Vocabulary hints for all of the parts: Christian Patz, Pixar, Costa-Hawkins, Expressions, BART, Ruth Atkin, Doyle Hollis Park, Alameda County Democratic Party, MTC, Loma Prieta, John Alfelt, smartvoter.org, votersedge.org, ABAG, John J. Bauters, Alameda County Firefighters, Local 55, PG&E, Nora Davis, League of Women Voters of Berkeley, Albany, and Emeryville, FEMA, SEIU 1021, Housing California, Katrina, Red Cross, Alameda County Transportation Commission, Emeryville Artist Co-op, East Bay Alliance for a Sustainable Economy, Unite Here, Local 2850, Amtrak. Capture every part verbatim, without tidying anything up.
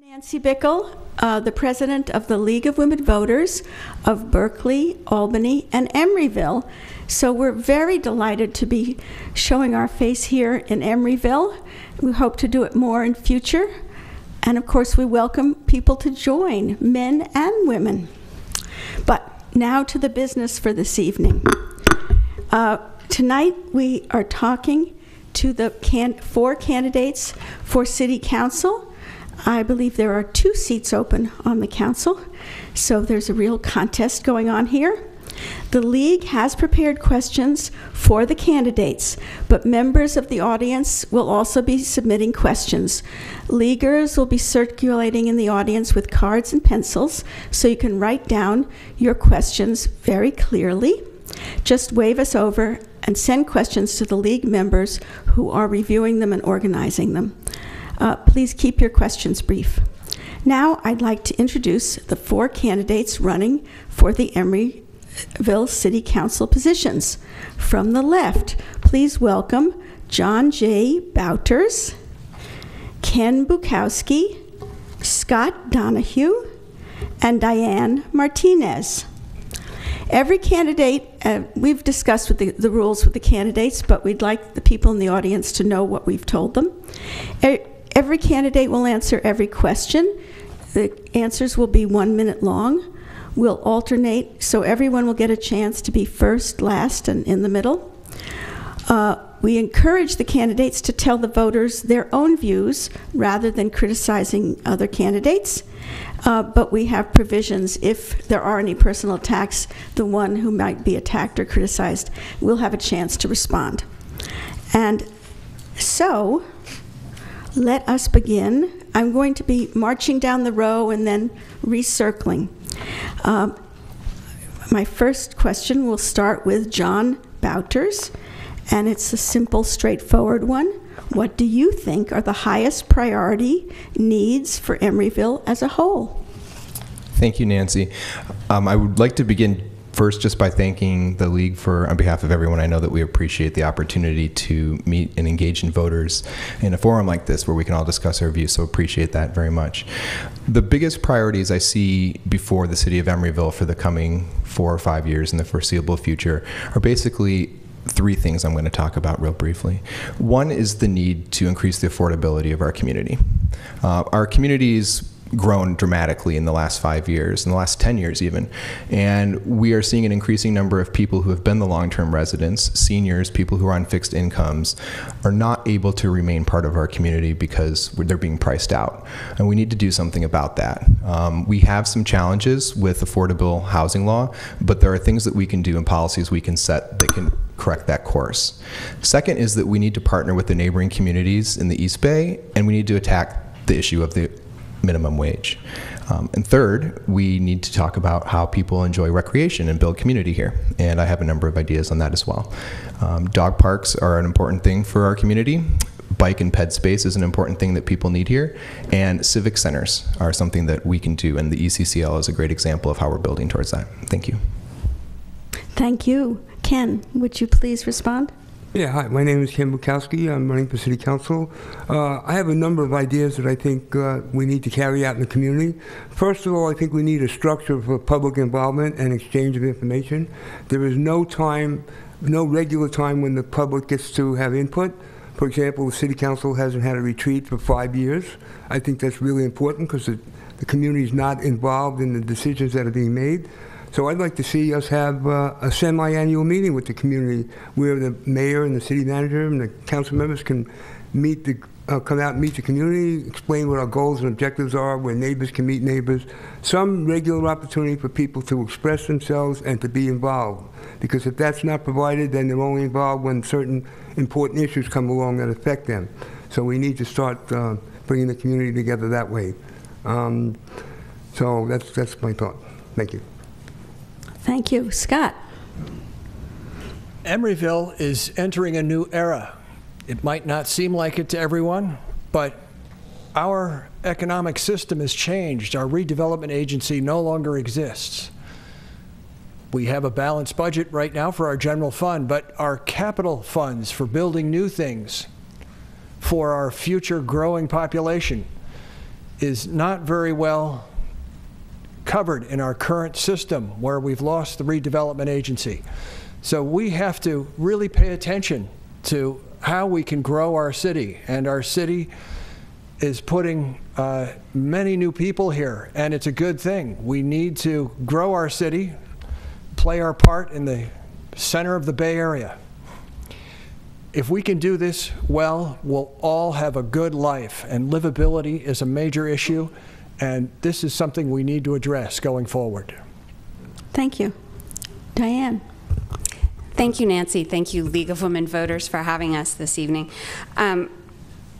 Nancy Bickle, uh, the president of the League of Women Voters of Berkeley, Albany, and Emeryville. So we're very delighted to be showing our face here in Emeryville. We hope to do it more in future. And of course, we welcome people to join, men and women. But now to the business for this evening. Uh, tonight, we are talking to the can four candidates for City Council. I believe there are two seats open on the council, so there's a real contest going on here. The League has prepared questions for the candidates, but members of the audience will also be submitting questions. Leaguers will be circulating in the audience with cards and pencils, so you can write down your questions very clearly. Just wave us over and send questions to the League members who are reviewing them and organizing them. Uh, please keep your questions brief. Now I'd like to introduce the four candidates running for the Emeryville City Council positions. From the left, please welcome John J. Bauters, Ken Bukowski, Scott Donahue, and Diane Martinez. Every candidate, uh, we've discussed with the, the rules with the candidates, but we'd like the people in the audience to know what we've told them. Every candidate will answer every question. The answers will be one minute long. We'll alternate, so everyone will get a chance to be first, last, and in the middle. Uh, we encourage the candidates to tell the voters their own views rather than criticizing other candidates. Uh, but we have provisions. If there are any personal attacks, the one who might be attacked or criticized will have a chance to respond. And so, let us begin. I'm going to be marching down the row and then recircling. Um, my first question will start with John Bauters, and it's a simple, straightforward one. What do you think are the highest priority needs for Emeryville as a whole? Thank you, Nancy. Um, I would like to begin first just by thanking the League for, on behalf of everyone, I know that we appreciate the opportunity to meet and engage in voters in a forum like this where we can all discuss our views, so appreciate that very much. The biggest priorities I see before the city of Emeryville for the coming four or five years in the foreseeable future are basically three things I'm going to talk about real briefly. One is the need to increase the affordability of our community. Uh, our community's grown dramatically in the last five years, in the last ten years even, and we are seeing an increasing number of people who have been the long-term residents, seniors, people who are on fixed incomes, are not able to remain part of our community because they're being priced out, and we need to do something about that. Um, we have some challenges with affordable housing law, but there are things that we can do and policies we can set that can correct that course. Second is that we need to partner with the neighboring communities in the East Bay, and we need to attack the issue of the minimum wage. Um, and third, we need to talk about how people enjoy recreation and build community here. And I have a number of ideas on that as well. Um, dog parks are an important thing for our community. Bike and ped space is an important thing that people need here. And civic centers are something that we can do. And the E C C L is a great example of how we're building towards that. Thank you. Thank you. Ken, would you please respond? Yeah, hi, my name is Ken Bukowski. I'm running for City Council. Uh, I have a number of ideas that I think uh, we need to carry out in the community. First of all, I think we need a structure for public involvement and exchange of information. There is no time, no regular time when the public gets to have input. For example, the City Council hasn't had a retreat for five years. I think that's really important because the, the community is not involved in the decisions that are being made. So I'd like to see us have uh, a semi-annual meeting with the community where the mayor and the city manager and the council members can meet the, uh, come out and meet the community, explain what our goals and objectives are, where neighbors can meet neighbors. Some regular opportunity for people to express themselves and to be involved. Because if that's not provided, then they're only involved when certain important issues come along that affect them. So we need to start uh, bringing the community together that way. Um, so that's, that's my thought. Thank you. Thank you. Scott. Emeryville is entering a new era. It might not seem like it to everyone, but our economic system has changed. Our redevelopment agency no longer exists. We have a balanced budget right now for our general fund, but our capital funds for building new things for our future growing population is not very well covered in our current system where we've lost the redevelopment agency. So we have to really pay attention to how we can grow our city, and our city is putting uh, many new people here, and it's a good thing. We need to grow our city, play our part in the center of the Bay Area. If we can do this well, we'll all have a good life, and livability is a major issue, and this is something we need to address going forward. Thank you. Diane. Thank you, Nancy. Thank you, League of Women Voters, for having us this evening. Um,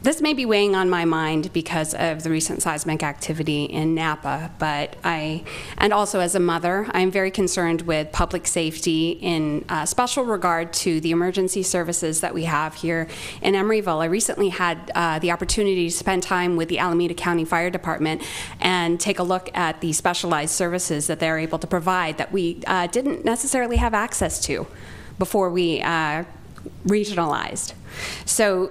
This may be weighing on my mind because of the recent seismic activity in Napa, but I, and also as a mother, I'm very concerned with public safety in uh, special regard to the emergency services that we have here in Emeryville. I recently had uh, the opportunity to spend time with the Alameda County Fire Department and take a look at the specialized services that they're able to provide that we uh, didn't necessarily have access to before we uh, regionalized. So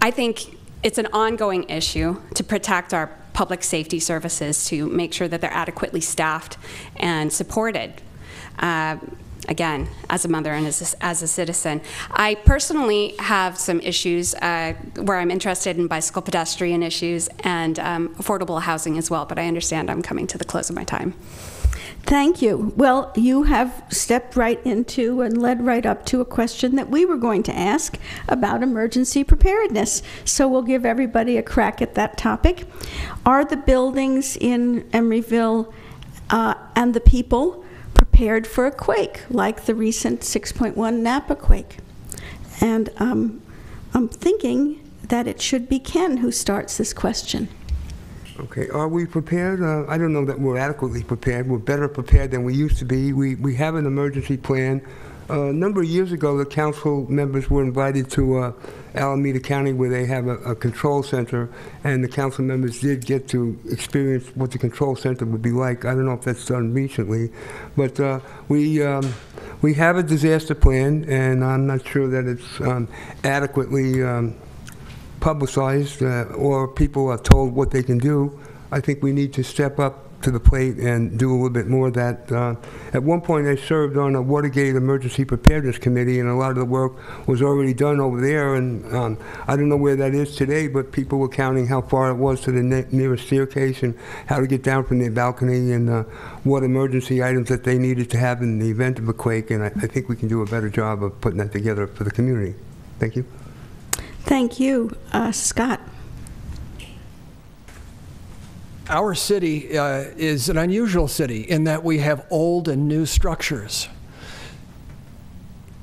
I think it's an ongoing issue to protect our public safety services, to make sure that they're adequately staffed and supported. Uh, again, as a mother and as a, as a citizen. I personally have some issues uh, where I'm interested in bicycle pedestrian issues and um, affordable housing as well, but I understand I'm coming to the close of my time. Thank you. Well, you have stepped right into and led right up to a question that we were going to ask about emergency preparedness. So we'll give everybody a crack at that topic. Are the buildings in Emeryville uh, and the people prepared for a quake, like the recent six point one Napa quake? And um, I'm thinking that it should be Ken who starts this question. Okay, are we prepared? Uh, I don't know that we're adequately prepared. We're better prepared than we used to be. We, we have an emergency plan. Uh, a number of years ago, the council members were invited to uh, Alameda County, where they have a, a control center, and the council members did get to experience what the control center would be like. I don't know if that's done recently, but uh, we, um, we have a disaster plan, and I'm not sure that it's um, adequately um, publicized uh, or people are told what they can do. I think we need to step up to the plate and do a little bit more of that. Uh, at one point I served on a Watergate Emergency Preparedness Committee, and a lot of the work was already done over there, and um, I don't know where that is today, but people were counting how far it was to the ne nearest staircase and how to get down from their balcony, and uh, what emergency items that they needed to have in the event of a quake, and I, I think we can do a better job of putting that together for the community. Thank you. Thank you. Uh, Scott. Our city uh, is an unusual city in that we have old and new structures.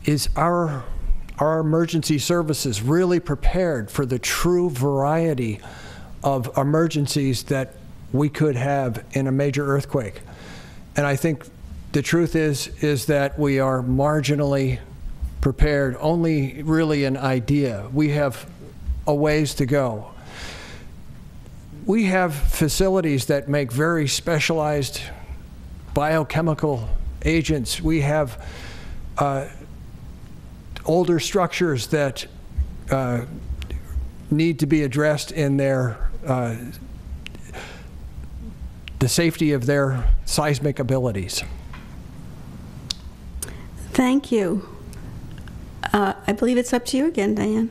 Is our, our emergency services really prepared for the true variety of emergencies that we could have in a major earthquake? And I think the truth is, is that we are marginally prepared, only really an idea. We have a ways to go. We have facilities that make very specialized biochemical agents. We have uh, older structures that uh, need to be addressed in their, uh, the safety of their seismic abilities. Thank you. Uh, I believe it's up to you again, Diane.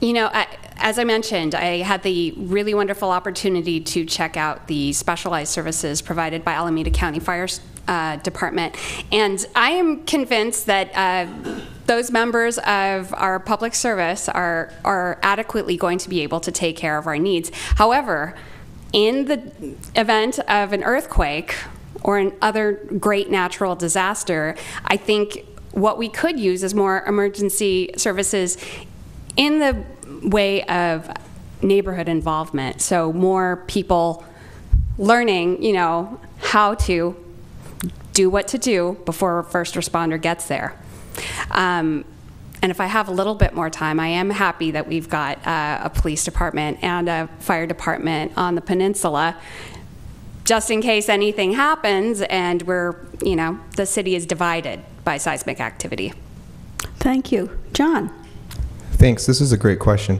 You know, I, as I mentioned, I had the really wonderful opportunity to check out the specialized services provided by Alameda County Fire uh, Department, and I am convinced that uh, those members of our public service are, are adequately going to be able to take care of our needs. However, in the event of an earthquake or an other great natural disaster, I think what we could use is more emergency services in the way of neighborhood involvement. So more people learning, you know, how to do what to do before a first responder gets there. Um, and if I have a little bit more time, I am happy that we've got uh, a police department and a fire department on the peninsula, just in case anything happens and we're, you know, the city is divided by seismic activity. Thank you. John. Thanks. This is a great question.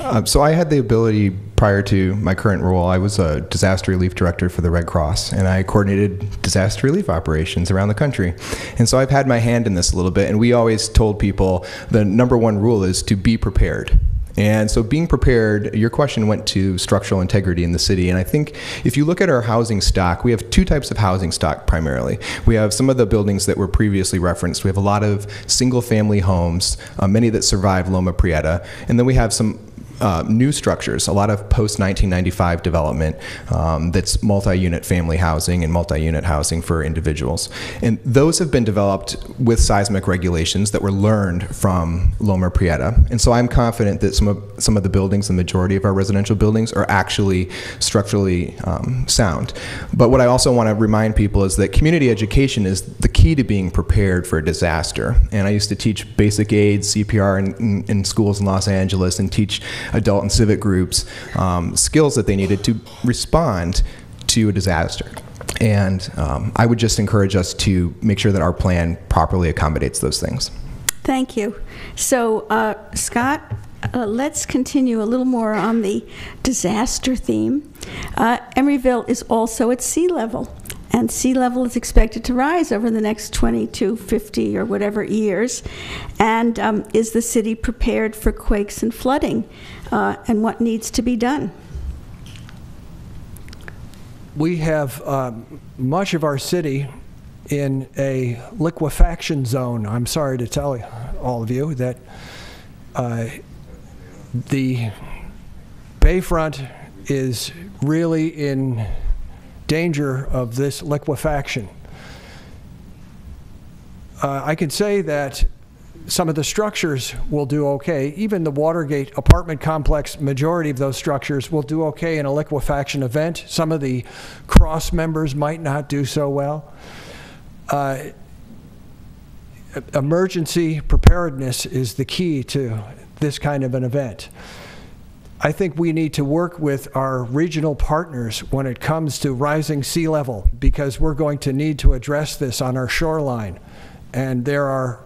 Uh, so I had the ability prior to my current role, I was a disaster relief director for the Red Cross, and I coordinated disaster relief operations around the country. And so I've had my hand in this a little bit, and we always told people the number one rule is to be prepared. And so being prepared, your question went to structural integrity in the city. And I think if you look at our housing stock, we have two types of housing stock primarily. We have some of the buildings that were previously referenced. We have a lot of single family homes, uh, many that survived Loma Prieta. And then we have some Uh, new structures, a lot of post nineteen ninety-five development um, that's multi-unit family housing and multi-unit housing for individuals. And those have been developed with seismic regulations that were learned from Loma Prieta. And so I'm confident that some of, some of the buildings, the majority of our residential buildings, are actually structurally um, sound. But what I also want to remind people is that community education is the key to being prepared for a disaster. And I used to teach basic aid, C P R in, in, in schools in Los Angeles, and teach adult and civic groups um, skills that they needed to respond to a disaster. And um, I would just encourage us to make sure that our plan properly accommodates those things. Thank you. So uh, Scott, uh, let's continue a little more on the disaster theme. Uh, Emeryville is also at sea level, and sea level is expected to rise over the next twenty to fifty or whatever years. And um, is the city prepared for quakes and flooding? Uh, and what needs to be done? We have uh, much of our city in a liquefaction zone. I'm sorry to tell all of you that uh, the Bayfront is really in danger of this liquefaction. Uh, I can say that some of the structures will do okay. Even the Watergate apartment complex, majority of those structures will do okay in a liquefaction event. Some of the cross members might not do so well. Uh, emergency preparedness is the key to this kind of an event. I think we need to work with our regional partners when it comes to rising sea level, because we're going to need to address this on our shoreline. And there are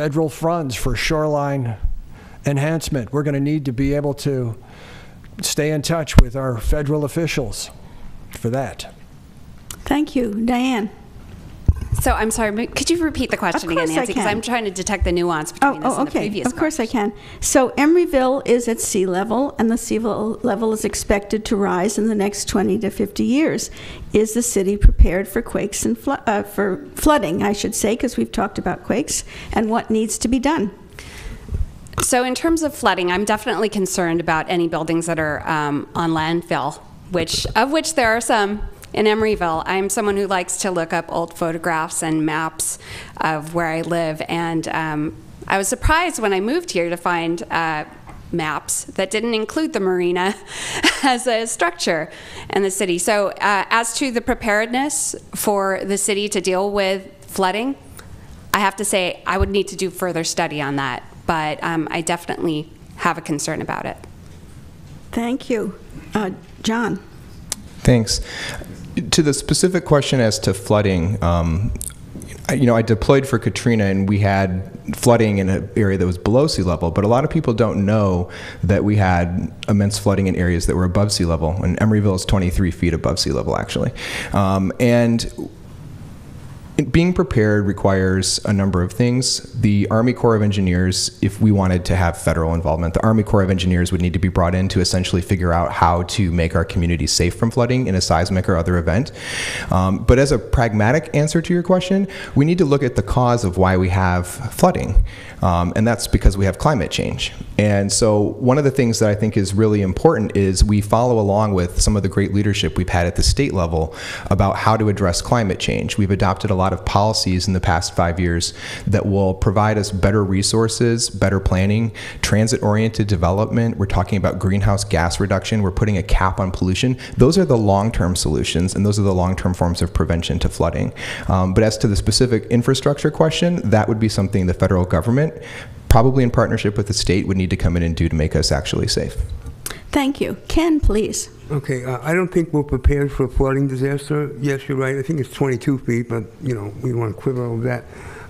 federal funds for shoreline enhancement. We're going to need to be able to stay in touch with our federal officials for that. Thank you. Diane. So I'm sorry, but could you repeat the question again, Nancy? Because I'm trying to detect the nuance between this and the previous question. Of course I can. So Emeryville is at sea level, and the sea level is expected to rise in the next twenty to fifty years. Is the city prepared for quakes and flo uh, for flooding, I should say, because we've talked about quakes, and what needs to be done? So in terms of flooding, I'm definitely concerned about any buildings that are um, on landfill, which of which there are some. In Emeryville, I'm someone who likes to look up old photographs and maps of where I live, and um, I was surprised when I moved here to find uh, maps that didn't include the marina as a structure in the city. So uh, as to the preparedness for the city to deal with flooding, I have to say I would need to do further study on that, but um, I definitely have a concern about it. Thank you. Uh, John. Thanks. To the specific question as to flooding, um, I, you know, I deployed for Katrina, and we had flooding in an area that was below sea level, but a lot of people don't know that we had immense flooding in areas that were above sea level, and Emeryville is twenty-three feet above sea level, actually. Um, and being prepared requires a number of things. The Army Corps of Engineers, if we wanted to have federal involvement, the Army Corps of Engineers would need to be brought in to essentially figure out how to make our community safe from flooding in a seismic or other event. Um, but as a pragmatic answer to your question, we need to look at the cause of why we have flooding. Um, and that's because we have climate change. And so one of the things that I think is really important is we follow along with some of the great leadership we've had at the state level about how to address climate change. We've adopted a lot of policies in the past five years that will provide us better resources, better planning, transit-oriented development. We're talking about greenhouse gas reduction. We're putting a cap on pollution. Those are the long-term solutions, and those are the long-term forms of prevention to flooding. Um, but as to the specific infrastructure question, that would be something the federal government, probably in partnership with the state, would need to come in and do to make us actually safe. Thank you. Ken, please. Okay, uh, I don't think we're prepared for a flooding disaster. Yes, you're right. I think it's twenty-two feet, but you know, we want to quibble over that.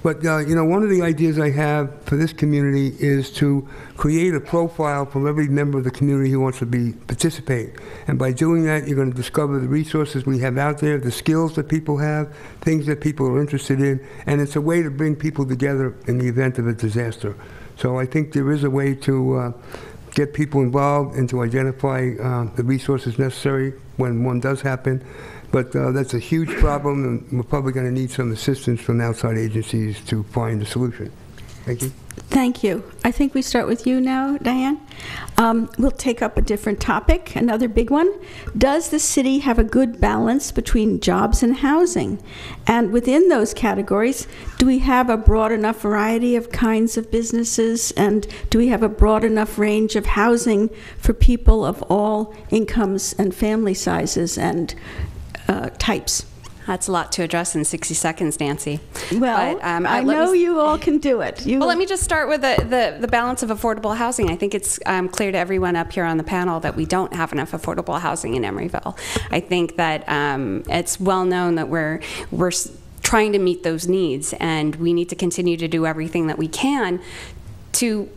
But, uh, you know, one of the ideas I have for this community is to create a profile from every member of the community who wants to be participate. And by doing that, you're going to discover the resources we have out there, the skills that people have, things that people are interested in, and it's a way to bring people together in the event of a disaster. So I think there is a way to uh, get people involved and to identify uh, the resources necessary when one does happen. But uh, that's a huge problem, and we're probably going to need some assistance from outside agencies to find a solution. Thank you. Thank you. I think we start with you now, Diane. Um, we'll take up a different topic, another big one. Does the city have a good balance between jobs and housing? And within those categories, do we have a broad enough variety of kinds of businesses, and do we have a broad enough range of housing for people of all incomes and family sizes and Uh, types? That's a lot to address in sixty seconds, Nancy. Well, but, um, I, I know you all can do it. You well, let me just start with the, the, the balance of affordable housing. I think it's um, clear to everyone up here on the panel that we don't have enough affordable housing in Emeryville. I think that um, it's well known that we're we're trying to meet those needs, and we need to continue to do everything that we can to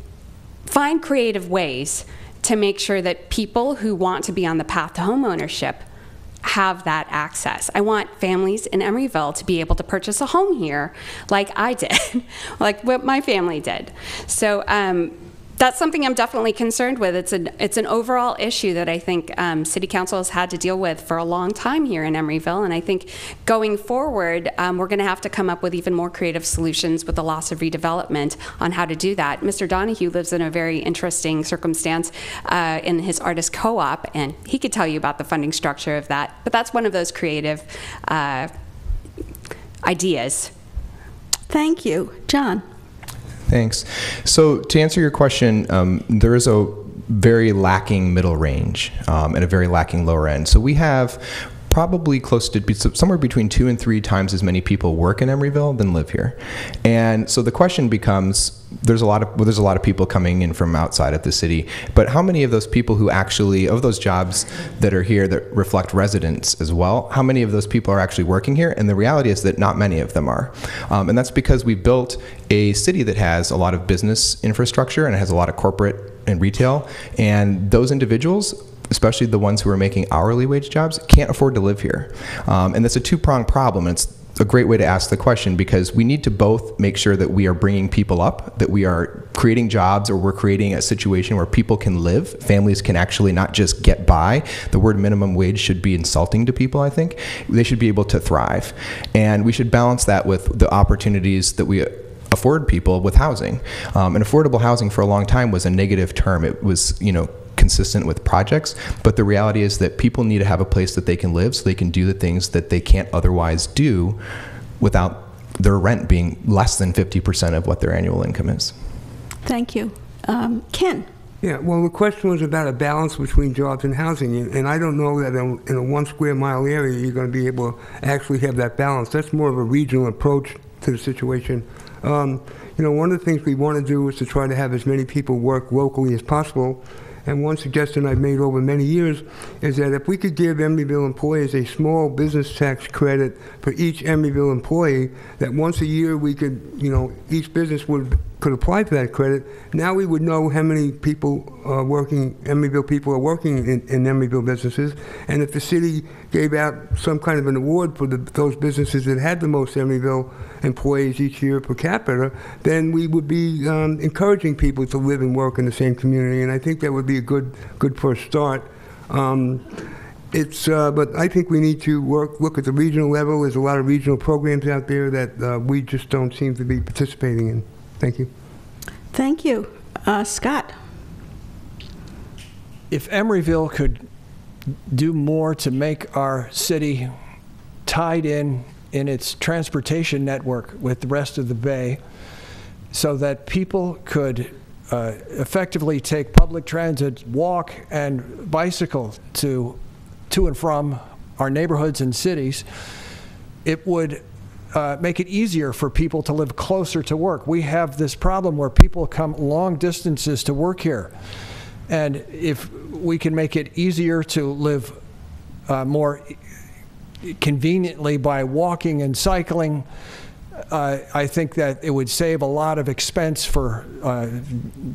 find creative ways to make sure that people who want to be on the path to home ownership have that access. I want families in Emeryville to be able to purchase a home here like I did, like what my family did. So um, that's something I'm definitely concerned with. It's an, it's an overall issue that I think um, City Council has had to deal with for a long time here in Emeryville, and I think going forward, um, we're going to have to come up with even more creative solutions with the loss of redevelopment on how to do that. Mister Donahue lives in a very interesting circumstance uh, in his artist co-op, and he could tell you about the funding structure of that, but that's one of those creative uh, ideas. Thank you. John. Thanks. So to answer your question, um, there is a very lacking middle range um, and a very lacking lower end. So we have probably close to somewhere between two and three times as many people work in Emeryville than live here. And so the question becomes, there's a lot of well, there's a lot of people coming in from outside of the city, but how many of those people who actually, of those jobs that are here that reflect residents as well, how many of those people are actually working here? And the reality is that not many of them are. Um, and that's because we built a city that has a lot of business infrastructure and it has a lot of corporate and retail, and those individuals, especially the ones who are making hourly wage jobs, can't afford to live here. Um, and that's a two-pronged problem. It's a great way to ask the question, because we need to both make sure that we are bringing people up, that we are creating jobs, or we're creating a situation where people can live, families can actually not just get by. The word minimum wage should be insulting to people, I think. They should be able to thrive. And we should balance that with the opportunities that we afford people with housing. Um, and affordable housing for a long time was a negative term. It was, you know, consistent with projects, but the reality is that people need to have a place that they can live so they can do the things that they can't otherwise do without their rent being less than fifty percent of what their annual income is. Thank you. Um, Ken? Yeah, well, the question was about a balance between jobs and housing, and I don't know that in a one square mile area you're going to be able to actually have that balance. That's more of a regional approach to the situation. Um, you know, one of the things we want to do is to try to have as many people work locally as possible. And one suggestion I've made over many years is that if we could give Emeryville employees a small business tax credit for each Emeryville employee, that once a year we could, you know, each business would could apply for that credit. Now we would know how many people are working, Emeryville people are working in, in Emeryville businesses, and if the city gave out some kind of an award for the, those businesses that had the most Emeryville employees each year per capita, then we would be um, encouraging people to live and work in the same community, and I think that would be a good, good first start. Um, It's, uh, but I think we need to work, look at the regional level. There's a lot of regional programs out there that uh, we just don't seem to be participating in. Thank you. Thank you. Uh, Scott. If Emeryville could do more to make our city tied in in its transportation network with the rest of the Bay so that people could uh, effectively take public transit, walk, and bicycle to to and from our neighborhoods and cities, it would uh, make it easier for people to live closer to work. We have this problem where people come long distances to work here. And if we can make it easier to live uh, more conveniently by walking and cycling, uh, I think that it would save a lot of expense for uh,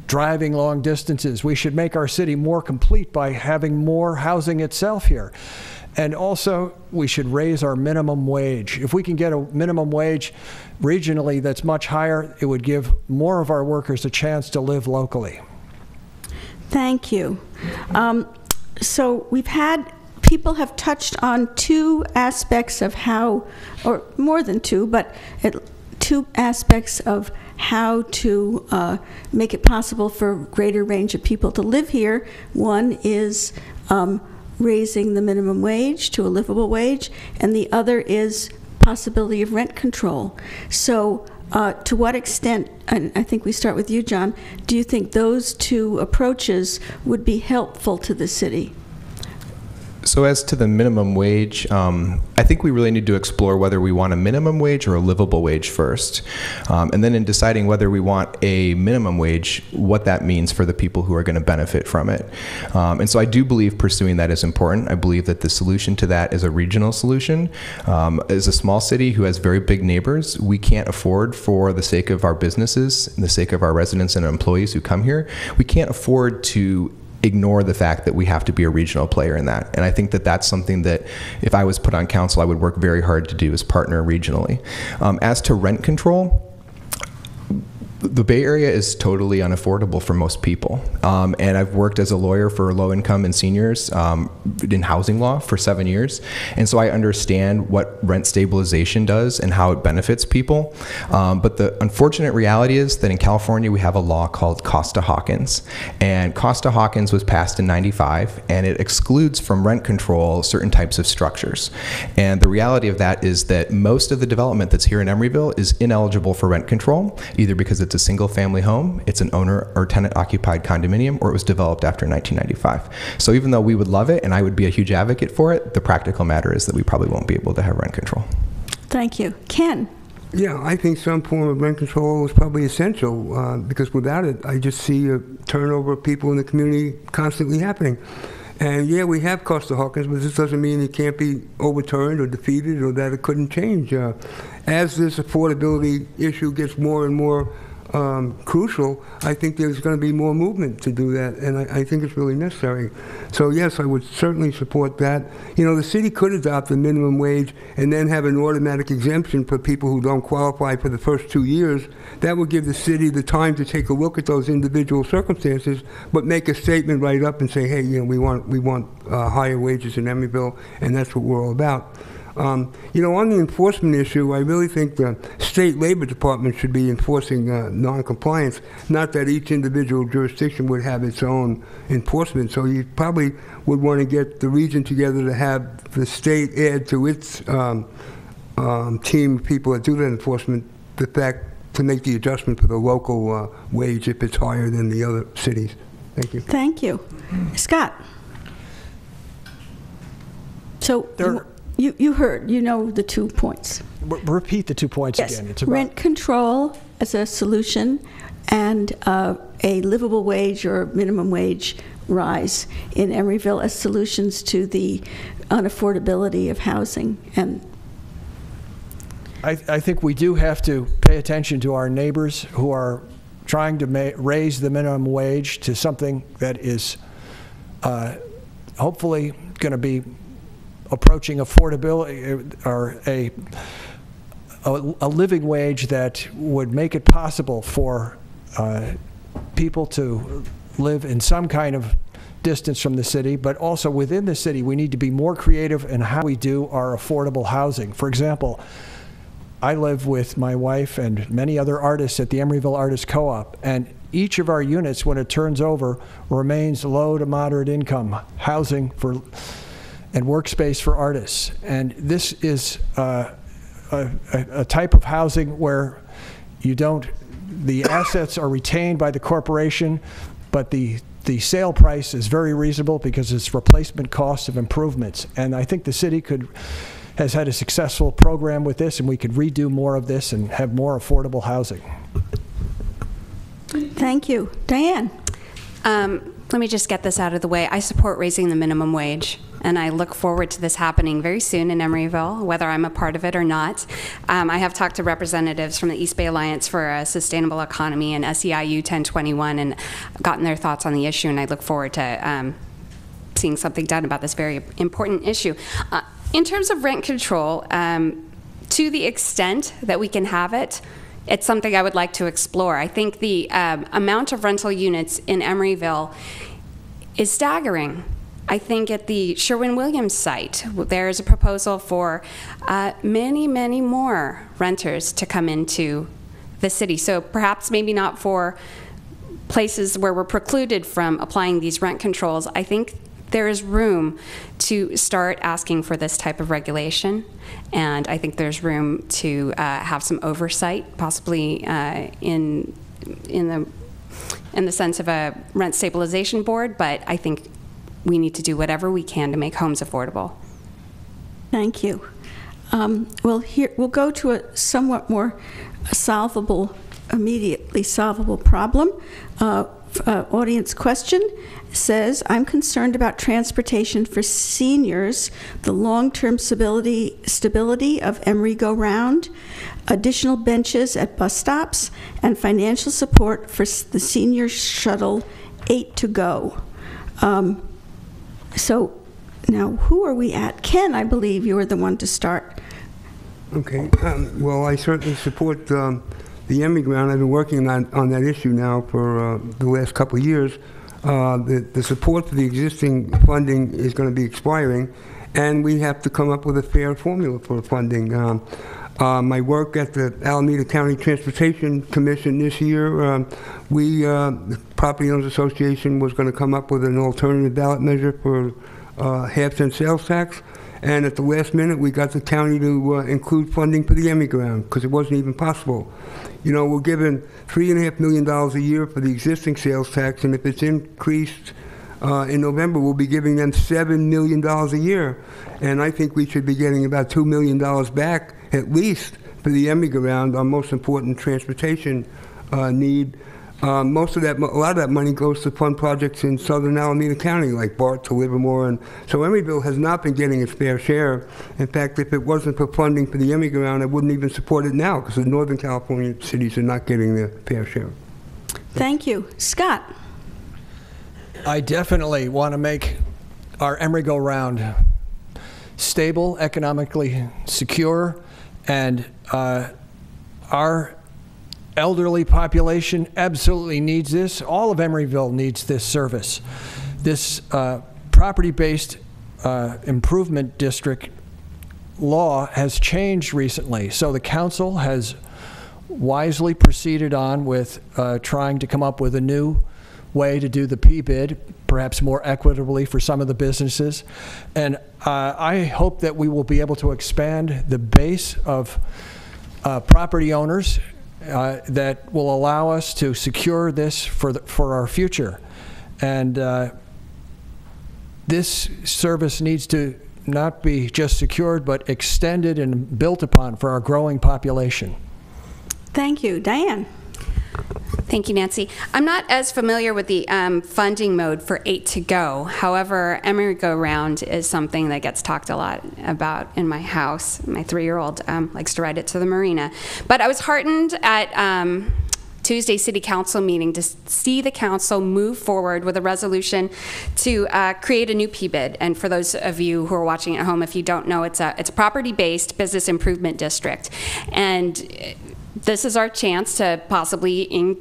driving long distances. We should make our city more complete by having more housing itself here. And also, we should raise our minimum wage. If we can get a minimum wage regionally that's much higher, it would give more of our workers a chance to live locally. Thank you. Um, so we've had, people have touched on two aspects of how, or more than two, but it, two aspects of how to uh, make it possible for a greater range of people to live here. One is um, raising the minimum wage to a livable wage, and the other is possibility of rent control. So uh, to what extent, and I think we start with you, John, do you think those two approaches would be helpful to the city? So as to the minimum wage, um, I think we really need to explore whether we want a minimum wage or a livable wage first. Um, and then in deciding whether we want a minimum wage, what that means for the people who are going to benefit from it. Um, and so I do believe pursuing that is important. I believe that the solution to that is a regional solution. Um, as a small city who has very big neighbors, we can't afford, for the sake of our businesses, and the sake of our residents and employees who come here, we can't afford to ignore the fact that we have to be a regional player in that. And I think that that's something that if I was put on council, I would work very hard to do, is partner regionally. Um, as to rent control, the Bay Area is totally unaffordable for most people. Um, and I've worked as a lawyer for low income and seniors um, in housing law for seven years. And so I understand what rent stabilization does and how it benefits people. Um, but the unfortunate reality is that in California, we have a law called Costa-Hawkins. And Costa-Hawkins was passed in ninety-five, and it excludes from rent control certain types of structures. And the reality of that is that most of the development that's here in Emeryville is ineligible for rent control, either because it's a single family home, it's an owner or tenant occupied condominium, or it was developed after nineteen ninety-five. So even though we would love it, and I would be a huge advocate for it, the practical matter is that we probably won't be able to have rent control. Thank you. Ken? Yeah, I think some form of rent control is probably essential, uh, because without it, I just see a turnover of people in the community constantly happening. And yeah, we have Costa-Hawkins, but this doesn't mean it can't be overturned or defeated, or that it couldn't change. Uh, as this affordability issue gets more and more Um, crucial, I think there's going to be more movement to do that, and I, I think it's really necessary. So yes, I would certainly support that. You know, the city could adopt a minimum wage and then have an automatic exemption for people who don't qualify for the first two years. That would give the city the time to take a look at those individual circumstances, but make a statement right up and say, hey, you know, we want we want uh, higher wages in Emeryville, and that's what we're all about. Um, you know, on the enforcement issue, I really think the state labor department should be enforcing uh, noncompliance. Not that each individual jurisdiction would have its own enforcement. So you probably would want to get the region together to have the state add to its um, um, team of people that do that enforcement the fact to make the adjustment for the local uh, wage if it's higher than the other cities. Thank you. Thank you, Scott. So. There You, you heard, you know the two points. R repeat the two points yes. again. It's about rent control as a solution, and uh, a livable wage or minimum wage rise in Emeryville as solutions to the unaffordability of housing. And I, I think we do have to pay attention to our neighbors who are trying to ma raise the minimum wage to something that is uh, hopefully going to be approaching affordability, or a, a, a living wage that would make it possible for uh, people to live in some kind of distance from the city, but also within the city. We need to be more creative in how we do our affordable housing. For example, I live with my wife and many other artists at the Emeryville Artist Co-op, and each of our units, when it turns over, remains low to moderate income housing for and workspace for artists. And this is uh, a, a type of housing where you don't, the assets are retained by the corporation, but the, the sale price is very reasonable because it's replacement cost of improvements. And I think the city could, has had a successful program with this, and we could redo more of this and have more affordable housing. Thank you. Diane. Um, let me just get this out of the way. I support raising the minimum wage, and I look forward to this happening very soon in Emeryville, whether I'm a part of it or not. Um, I have talked to representatives from the East Bay Alliance for a Sustainable Economy and S E I U ten twenty-one and gotten their thoughts on the issue, and I look forward to um, seeing something done about this very important issue. Uh, in terms of rent control, um, to the extent that we can have it, it's something I would like to explore. I think the um, amount of rental units in Emeryville is staggering. I think at the Sherwin-Williams site, there is a proposal for uh, many, many more renters to come into the city. So perhaps maybe not for places where we're precluded from applying these rent controls. I think there is room to start asking for this type of regulation, and I think there's room to uh, have some oversight, possibly uh, in in the in the sense of a rent stabilization board. But I think we need to do whatever we can to make homes affordable. Thank you. Um, well, here we'll go to a somewhat more solvable, immediately solvable problem. Uh, Uh, audience question says, I'm concerned about transportation for seniors, the long-term stability, stability of Emery Go Round, additional benches at bus stops, and financial support for the senior shuttle eight to go. Um, so now, who are we at? Ken, I believe you were the one to start. Okay. Um, well, I certainly support um the Emery Ground. I've been working on, on that issue now for uh, the last couple of years. Uh, the, the support for the existing funding is going to be expiring, and we have to come up with a fair formula for funding. Um, uh, my work at the Alameda County Transportation Commission this year, um, we, uh, the Property Owners Association was going to come up with an alternative ballot measure for uh, half-cent sales tax. And at the last minute, we got the county to uh, include funding for the Emery Ground because it wasn't even possible. You know, we're given three and a half million dollars a year for the existing sales tax, and if it's increased uh, in November, we'll be giving them seven million dollars a year. And I think we should be getting about two million dollars back at least for the Emery Ground, our most important transportation uh, need. Uh, most of that, a lot of that money goes to fund projects in southern Alameda County, like BART to Livermore, and so Emeryville has not been getting its fair share. In fact, if it wasn't for funding for the Emery Go Round, I wouldn't even support it now, because the northern California cities are not getting their fair share. Thank you. Scott? I definitely want to make our Emery Go Round stable, economically secure, and uh, our elderly population absolutely needs this. All of Emeryville needs this service. This uh, property-based uh, improvement district law has changed recently, so the council has wisely proceeded on with uh, trying to come up with a new way to do the P bid, perhaps more equitably for some of the businesses. And uh, I hope that we will be able to expand the base of uh, property owners Uh, that will allow us to secure this for the, for our future. And uh, this service needs to not be just secured, but extended and built upon for our growing population. Thank you. Diane? Thank you, Nancy. I'm not as familiar with the um, funding mode for eight to go. However, Emery Go Round is something that gets talked a lot about in my house. My three-year-old um, likes to ride it to the marina. But I was heartened at um, Tuesday's City Council meeting to see the council move forward with a resolution to uh, create a new P bid. And for those of you who are watching at home, if you don't know, it's a, it's a property-based business improvement district. And this is our chance to possibly in,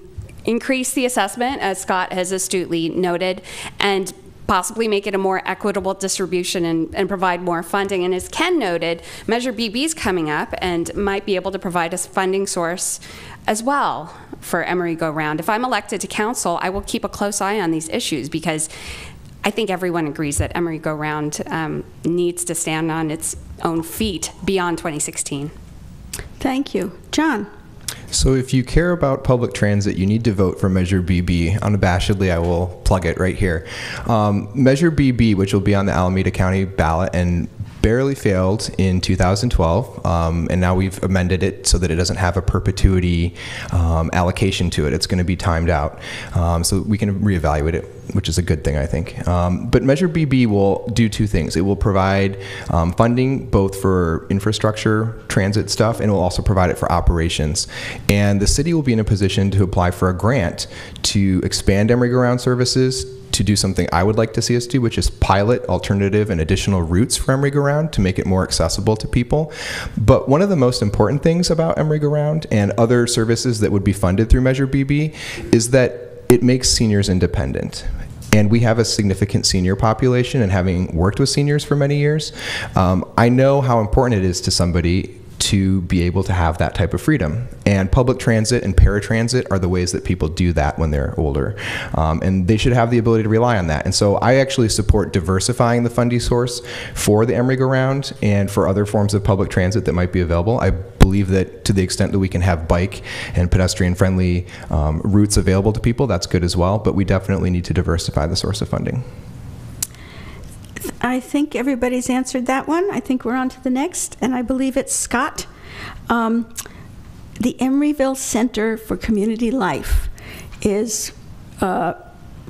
increase the assessment, as Scott has astutely noted, and possibly make it a more equitable distribution and, and provide more funding. And as Ken noted, Measure B B is coming up and might be able to provide a funding source as well for Emery Go Round. If I'm elected to council, I will keep a close eye on these issues, because I think everyone agrees that Emery Go Round um, needs to stand on its own feet beyond twenty sixteen. Thank you. John? So if you care about public transit, you need to vote for Measure B B. Unabashedly, I will plug it right here. Um, Measure B B, which will be on the Alameda County ballot and barely failed in two thousand twelve, um, and now we've amended it so that it doesn't have a perpetuity um, allocation to it. It's going to be timed out, um, so we can reevaluate it, which is a good thing, I think. Um, but Measure B B will do two things. It will provide um, funding both for infrastructure, transit stuff, and it will also provide it for operations. And the city will be in a position to apply for a grant to expand Emery Go Round services, to do something I would like to see us do, which is pilot alternative and additional routes for Emery Go Round to make it more accessible to people. But one of the most important things about Emery Go Round and other services that would be funded through Measure B B is that it makes seniors independent. And we have a significant senior population, and having worked with seniors for many years, um, I know how important it is to somebody to be able to have that type of freedom. And public transit and paratransit are the ways that people do that when they're older. Um, and they should have the ability to rely on that. And so I actually support diversifying the funding source for the Emery Go Round and for other forms of public transit that might be available. I believe that to the extent that we can have bike and pedestrian friendly um, routes available to people, that's good as well. But we definitely need to diversify the source of funding. I think everybody's answered that one. I think we're on to the next, and I believe it's Scott. Um, the Emeryville Center for Community Life is uh,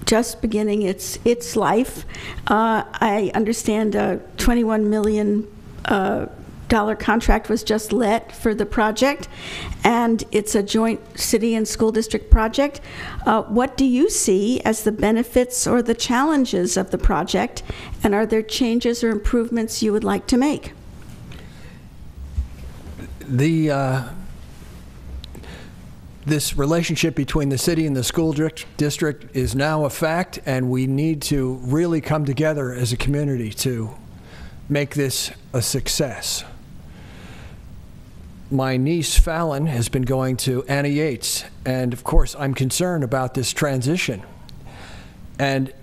just beginning its its life. Uh, I understand a twenty-one million dollar uh, contract was just let for the project, and it's a joint city and school district project. Uh, what do you see as the benefits or the challenges of the project, and are there changes or improvements you would like to make? The uh, this relationship between the city and the school district is now a fact, and we need to really come together as a community to make this a success. My niece Fallon has been going to Annie Yates, and of course I'm concerned about this transition. And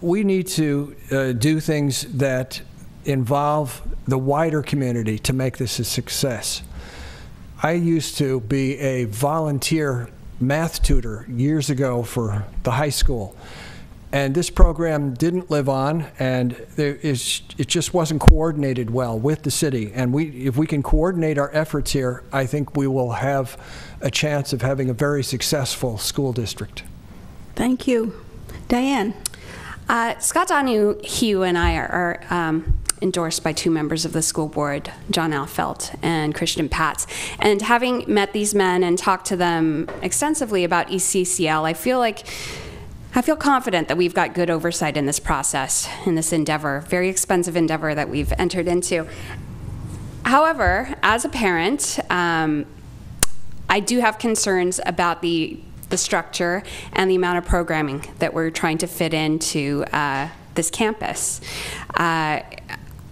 we need to uh, do things that involve the wider community to make this a success. I used to be a volunteer math tutor years ago for the high school, and this program didn't live on, and there is, it just wasn't coordinated well with the city. And we, if we can coordinate our efforts here, I think we will have a chance of having a very successful school district. Thank you. Diane. Uh, Scott Donahue and I are, are um, endorsed by two members of the school board, John Alfelt and Christian Patz. And having met these men and talked to them extensively about E C C L, I feel like I feel confident that we've got good oversight in this process, in this endeavor, very expensive endeavor that we've entered into. However, as a parent, um, I do have concerns about the, the structure and the amount of programming that we're trying to fit into uh, this campus. Uh,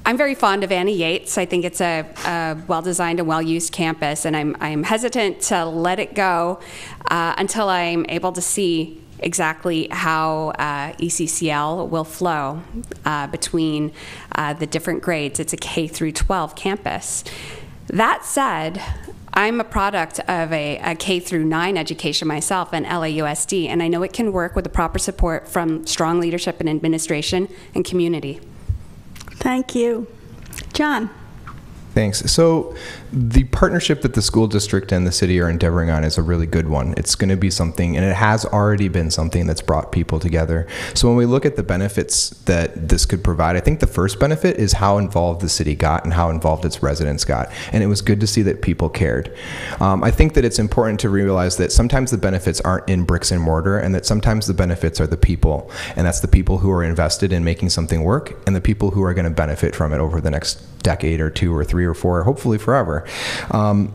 I'm very fond of Annie Yates. I think it's a, a well-designed and well-used campus, and I'm, I'm hesitant to let it go uh, until I'm able to see exactly how uh, E C C L will flow uh, between uh, the different grades. It's a K through twelve campus. That said, I'm a product of a, a K through nine education myself and L A U S D, and I know it can work with the proper support from strong leadership and administration and community. Thank you. John. Thanks. So the partnership that the school district and the city are endeavoring on is a really good one. It's going to be something, and it has already been something that's brought people together. So when we look at the benefits that this could provide, I think the first benefit is how involved the city got and how involved its residents got. And it was good to see that people cared. Um, I think that it's important to realize that sometimes the benefits aren't in bricks and mortar, and that sometimes the benefits are the people. And that's the people who are invested in making something work and the people who are going to benefit from it over the next decade or two or three or four, hopefully forever. Um,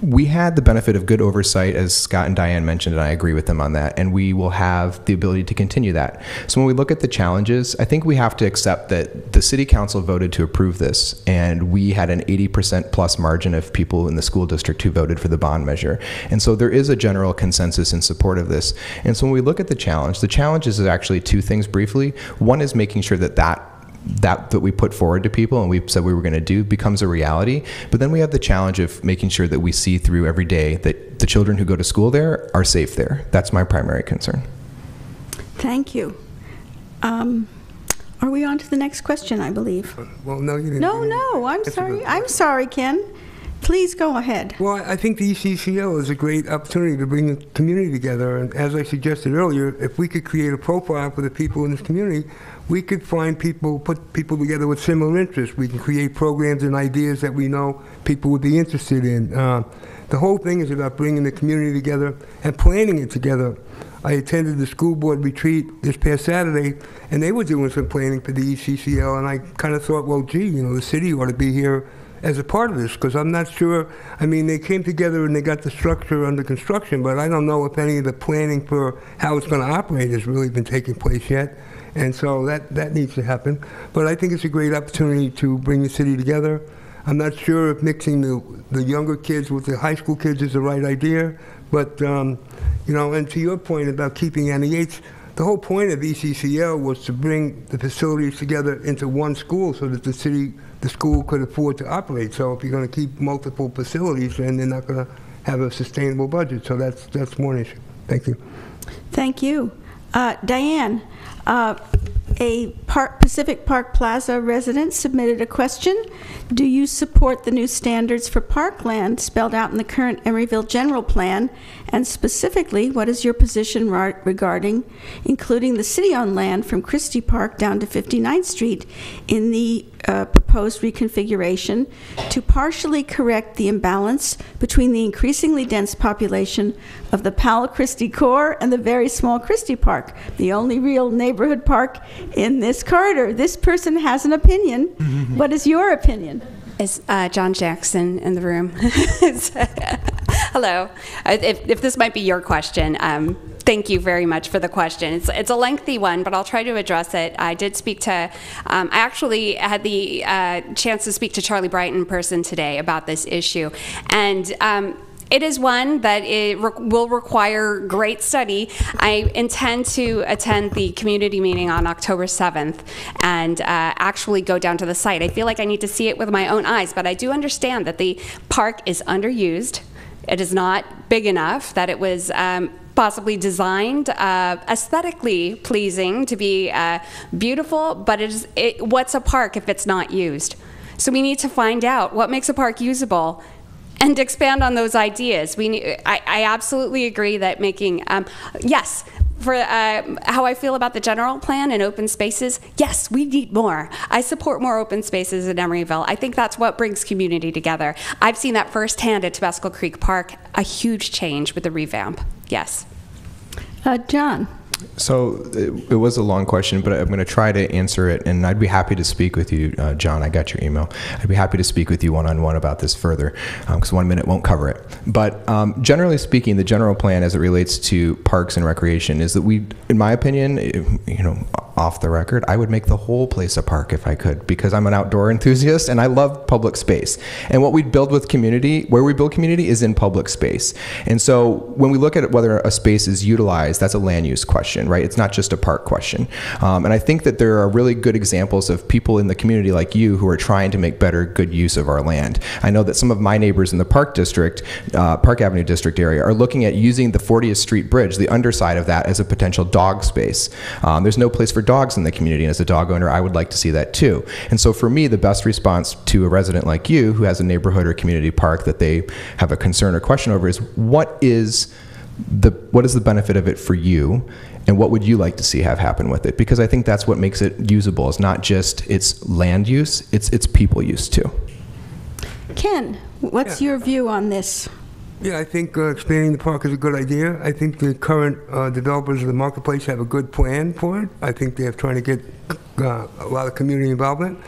we had the benefit of good oversight, as Scott and Diane mentioned, and I agree with them on that, and we will have the ability to continue that. So when we look at the challenges, I think we have to accept that the city council voted to approve this, and we had an eighty percent plus margin of people in the school district who voted for the bond measure. And so there is a general consensus in support of this. And so when we look at the challenge, the challenge is actually two things briefly. One is making sure that that that that we put forward to people and we said we were going to do becomes a reality. But then we have the challenge of making sure that we see through every day that the children who go to school there are safe there. That's my primary concern. Thank you. Um, Are we on to the next question, I believe? Well, no, you didn't. No, you didn't. no, I'm That's sorry. I'm sorry, Ken. Please go ahead. Well, I think the E C C L is a great opportunity to bring the community together. And as I suggested earlier, if we could create a profile for the people in this community, we could find people, put people together with similar interests. We can create programs and ideas that we know people would be interested in. Uh, the whole thing is about bringing the community together and planning it together. I attended the school board retreat this past Saturday, and they were doing some planning for the E C C L, and I kind of thought, well, gee, you know, the city ought to be here as a part of this, because I'm not sure, I mean, they came together and they got the structure under construction, but I don't know if any of the planning for how it's going to operate has really been taking place yet, and so that, that needs to happen. But I think it's a great opportunity to bring the city together. I'm not sure if mixing the, the younger kids with the high school kids is the right idea, but, um, you know, and to your point about keeping Annie Yates, the whole point of E C C L was to bring the facilities together into one school so that the city, the school could afford to operate. So if you're going to keep multiple facilities, then they're not going to have a sustainable budget. So that's, that's one issue. Thank you. Thank you. Uh, Diane, uh, a Park, Pacific Park Plaza resident submitted a question. Do you support the new standards for parkland spelled out in the current Emeryville General Plan? And specifically, what is your position regarding including the city-owned land from Christie Park down to fifty-ninth Street in the uh, proposed reconfiguration to partially correct the imbalance between the increasingly dense population of the Powell Christie Core and the very small Christie Park, the only real neighborhood park in this corridor? This person has an opinion. What is your opinion? Is uh, John Jackson in the room? Hello. If, if this might be your question, um, thank you very much for the question. It's, it's a lengthy one, but I'll try to address it. I did speak to, um, I actually had the uh, chance to speak to Charlie Bright in person today about this issue. And um, it is one that it re will require great study. I intend to attend the community meeting on October seventh and uh, actually go down to the site. I feel like I need to see it with my own eyes, but I do understand that the park is underused. It is not big enough, that it was um, possibly designed uh, aesthetically pleasing to be uh, beautiful, but it is, it, what's a park if it's not used? So we need to find out what makes a park usable and expand on those ideas. We need, I, I absolutely agree that making, um, yes, for uh, how I feel about the general plan and open spaces, yes, we need more. I support more open spaces in Emeryville. I think that's what brings community together. I've seen that firsthand at Tabasco Creek Park, a huge change with the revamp, yes. Uh, John. So it, it was a long question, but I'm going to try to answer it, and I'd be happy to speak with you, uh, John. I got your email. I'd be happy to speak with you one-on-one about this further, because um, one minute won't cover it. But um, generally speaking, the general plan as it relates to parks and recreation is that we, in my opinion, it, you know, off the record, I would make the whole place a park if I could, because I'm an outdoor enthusiast and I love public space. And what we build with community, where we build community, is in public space. And so when we look at whether a space is utilized, that's a land use question, right? It's not just a park question. Um, and I think that there are really good examples of people in the community like you who are trying to make better good use of our land. I know that some of my neighbors in the Park District, uh, Park Avenue District area, are looking at using the fortieth Street Bridge, the underside of that, as a potential dog space. Um, there's no place for dogs in the community, and as a dog owner, I would like to see that too. And so for me, the best response to a resident like you who has a neighborhood or community park that they have a concern or question over is, what is the what is the benefit of it for you, and what would you like to see have happen with it? Because I think that's what makes it usable. It's not just its land use, it's its people use too. Ken, what's yeah. your view on this? Yeah, I think uh, expanding the park is a good idea. I think the current uh, developers of the marketplace have a good plan for it. I think they're trying to get uh, a lot of community involvement.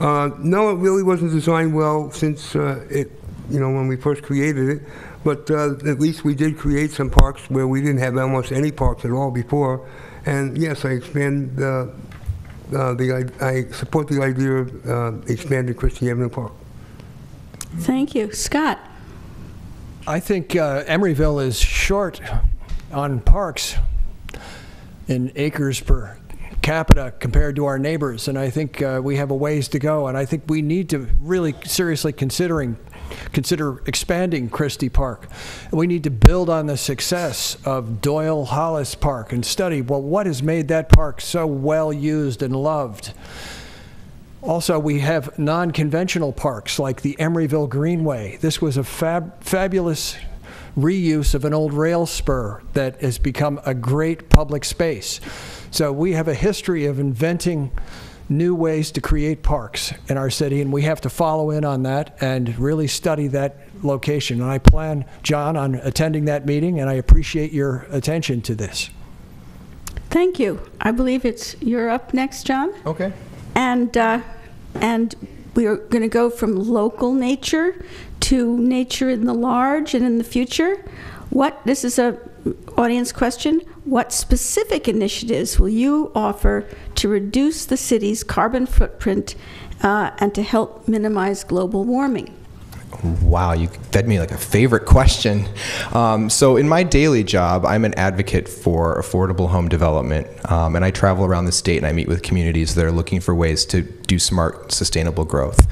Uh, no, it really wasn't designed well since uh, it, you know, when we first created it. But uh, at least we did create some parks where we didn't have almost any parks at all before. And yes, I expand uh, uh, the I support the idea of uh, expanding Christie Avenue Park. Thank you, Scott. I think uh, Emeryville is short on parks in acres per capita compared to our neighbors, and I think uh, we have a ways to go, and I think we need to really seriously considering consider expanding Christie Park. We need to build on the success of Doyle Hollis Park and study, well, what has made that park so well used and loved? Also, we have non-conventional parks like the Emeryville Greenway. This was a fab fabulous reuse of an old rail spur that has become a great public space. So we have a history of inventing new ways to create parks in our city, and we have to follow in on that and really study that location. And I plan, John, on attending that meeting, and I appreciate your attention to this. Thank you. I believe it's you're up next, John. Okay. And uh, and we are going to go from local nature to nature in the large and in the future. What this is a audience question. What specific initiatives will you offer to reduce the city's carbon footprint uh, and to help minimize global warming? Wow, you fed me like a favorite question. Um, so in my daily job, I'm an advocate for affordable home development, um, and I travel around the state and I meet with communities that are looking for ways to do smart, sustainable growth.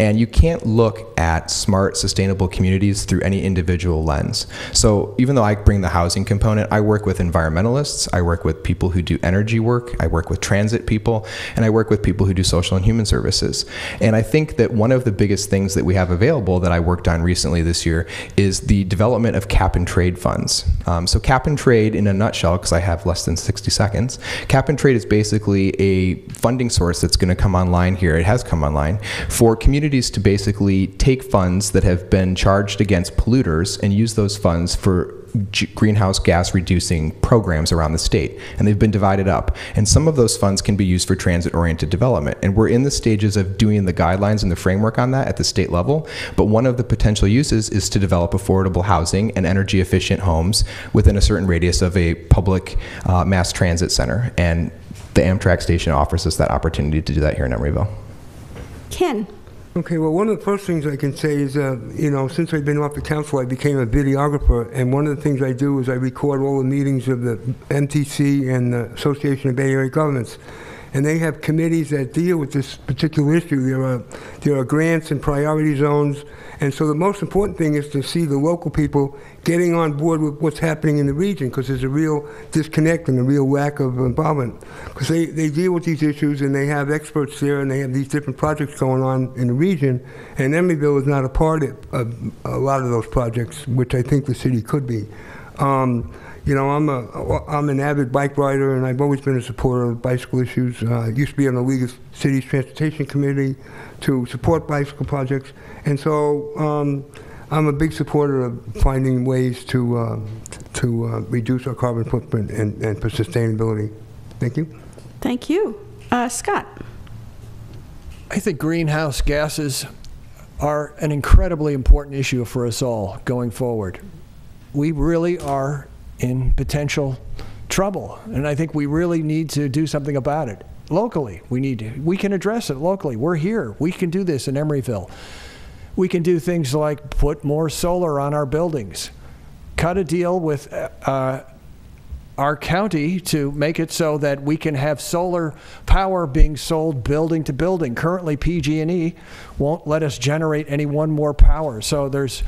And you can't look at smart, sustainable communities through any individual lens. So even though I bring the housing component, I work with environmentalists, I work with people who do energy work, I work with transit people, and I work with people who do social and human services. And I think that one of the biggest things that we have available that I worked on recently this year is the development of cap and trade funds. Um, so cap and trade, in a nutshell, because I have less than sixty seconds, cap and trade is basically a funding source that's going to come online here, it has come online, for communities to basically take funds that have been charged against polluters and use those funds for greenhouse gas reducing programs around the state, and they've been divided up. And some of those funds can be used for transit-oriented development, and we're in the stages of doing the guidelines and the framework on that at the state level, but one of the potential uses is to develop affordable housing and energy-efficient homes within a certain radius of a public uh, mass transit center, and the Amtrak station offers us that opportunity to do that here in Emeryville. Ken. Okay, well, one of the first things I can say is, uh, you know, since I've been off the council, I became a videographer, and one of the things I do is I record all the meetings of the M T C and the Association of Bay Area Governments, and they have committees that deal with this particular issue. There are, there are grants and priority zones, and so the most important thing is to see the local people getting on board with what's happening in the region, because there's a real disconnect and a real lack of involvement. Because they, they deal with these issues, and they have experts there, and they have these different projects going on in the region, and Emeryville is not a part of a lot of those projects, which I think the city could be. Um, You know, I'm, a, I'm an avid bike rider, and I've always been a supporter of bicycle issues. Uh, I used to be on the League of Cities Transportation Committee to support bicycle projects. And so um, I'm a big supporter of finding ways to, uh, to uh, reduce our carbon footprint and, and for sustainability. Thank you. Thank you. Uh, Scott. I think greenhouse gases are an incredibly important issue for us all going forward. We really are in potential trouble, and I think we really need to do something about it locally. We need to, we can address it locally. We're here. We can do this in Emeryville. We can do things like put more solar on our buildings, cut a deal with uh, our county to make it so that we can have solar power being sold building to building. Currently, P G and E won't let us generate any one more power. So there's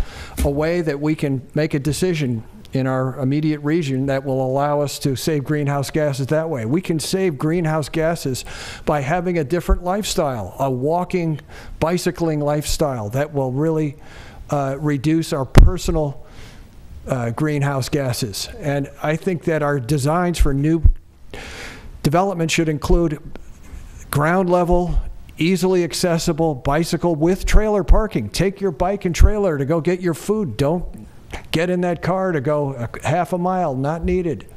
a way that we can make a decision in our immediate region that will allow us to save greenhouse gases that way. We can save greenhouse gases by having a different lifestyle, a walking, bicycling lifestyle that will really uh, reduce our personal uh, greenhouse gases. And I think that our designs for new development should include ground level, easily accessible bicycle with trailer parking. Take your bike and trailer to go get your food. Don't get in that car to go a half a mile, not needed.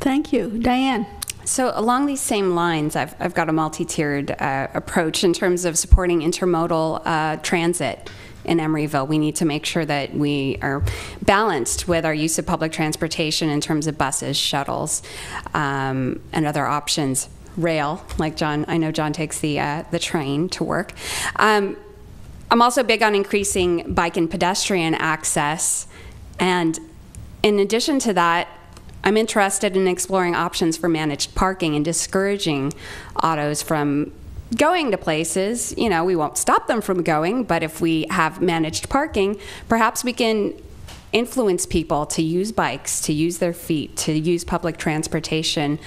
Thank you. Diane. So along these same lines, I've, I've got a multi-tiered uh, approach in terms of supporting intermodal uh, transit in Emeryville. We need to make sure that we are balanced with our use of public transportation in terms of buses, shuttles, um, and other options. Rail, like John, I know John takes the, uh, the train to work. Um, I'm also big on increasing bike and pedestrian access, and in addition to that, I'm interested in exploring options for managed parking and discouraging autos from going to places. You know, we won't stop them from going, but if we have managed parking, perhaps we can influence people to use bikes, to use their feet, to use public transportation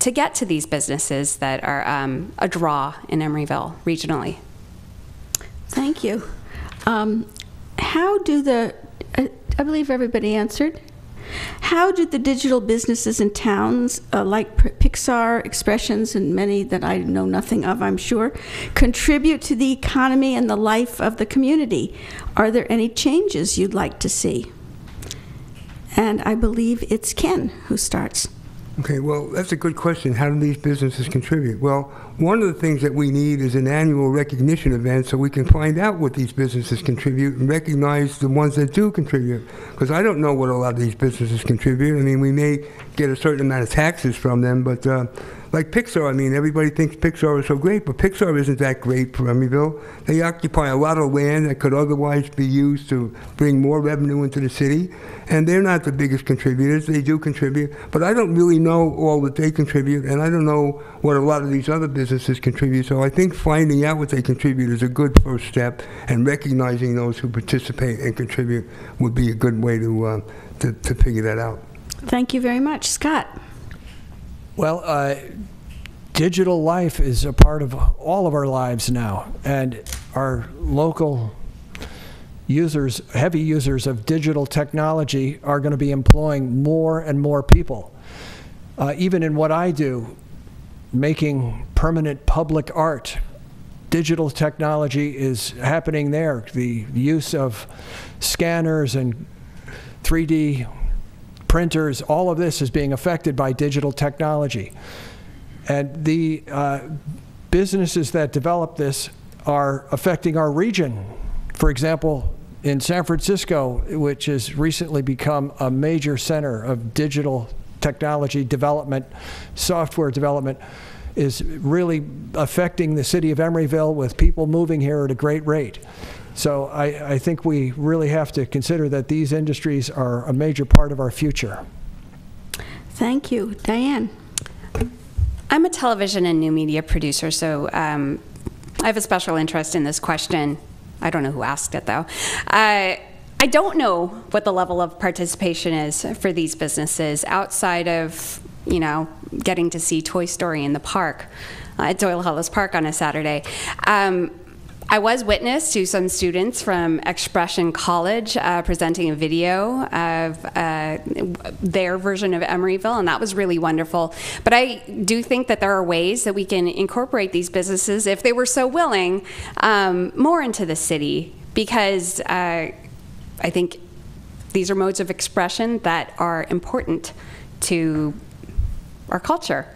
to get to these businesses that are um, a draw in Emeryville regionally. Thank you. Um, how do the, I, I believe everybody answered. How did the digital businesses in towns uh, like Pixar, Expressions, and many that I know nothing of, I'm sure, contribute to the economy and the life of the community? Are there any changes you'd like to see? And I believe it's Ken who starts. Okay, well, that's a good question. How do these businesses contribute? Well, one of the things that we need is an annual recognition event so we can find out what these businesses contribute and recognize the ones that do contribute. Because I don't know what a lot of these businesses contribute. I mean, we may get a certain amount of taxes from them, but uh, like Pixar, I mean, everybody thinks Pixar is so great, but Pixar isn't that great for Emeryville. They occupy a lot of land that could otherwise be used to bring more revenue into the city, and they're not the biggest contributors. They do contribute, but I don't really know all that they contribute, and I don't know what a lot of these other businesses contribute, so I think finding out what they contribute is a good first step, and recognizing those who participate and contribute would be a good way to, uh, to, to figure that out. Thank you very much. Scott? Well, uh, digital life is a part of all of our lives now, and our local users, heavy users of digital technology, are going to be employing more and more people. Uh, even in what I do, making permanent public art, digital technology is happening there. The use of scanners and three D printers, all of this is being affected by digital technology. And the uh, businesses that develop this are affecting our region. For example, in San Francisco, which has recently become a major center of digital technology development, software development, is really affecting the city of Emeryville with people moving here at a great rate. So I, I think we really have to consider that these industries are a major part of our future. Thank you. Diane? I'm a television and new media producer, so um, I have a special interest in this question. I don't know who asked it, though. Uh, I don't know what the level of participation is for these businesses outside of, you know, getting to see Toy Story in the park, uh, at Doyle Hollis Park on a Saturday. Um, I was witness to some students from Expression College uh, presenting a video of uh, their version of Emeryville, and that was really wonderful. But I do think that there are ways that we can incorporate these businesses, if they were so willing, um, more into the city, because uh, I think these are modes of expression that are important to our culture.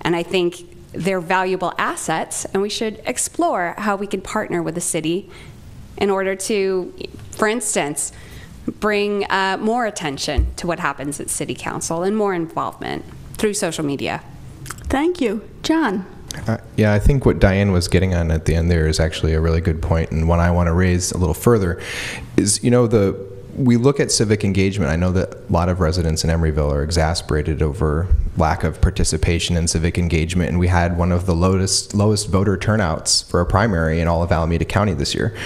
And I think they're valuable assets, and we should explore how we can partner with the city in order to, for instance, bring uh, more attention to what happens at City Council and more involvement through social media. Thank you. John? Uh, yeah, I think what Diane was getting on at the end there is actually a really good point, and one I want to raise a little further is, you know, the we look at civic engagement. I know that a lot of residents in Emeryville are exasperated over lack of participation in civic engagement, and we had one of the lowest, lowest voter turnouts for a primary in all of Alameda County this year.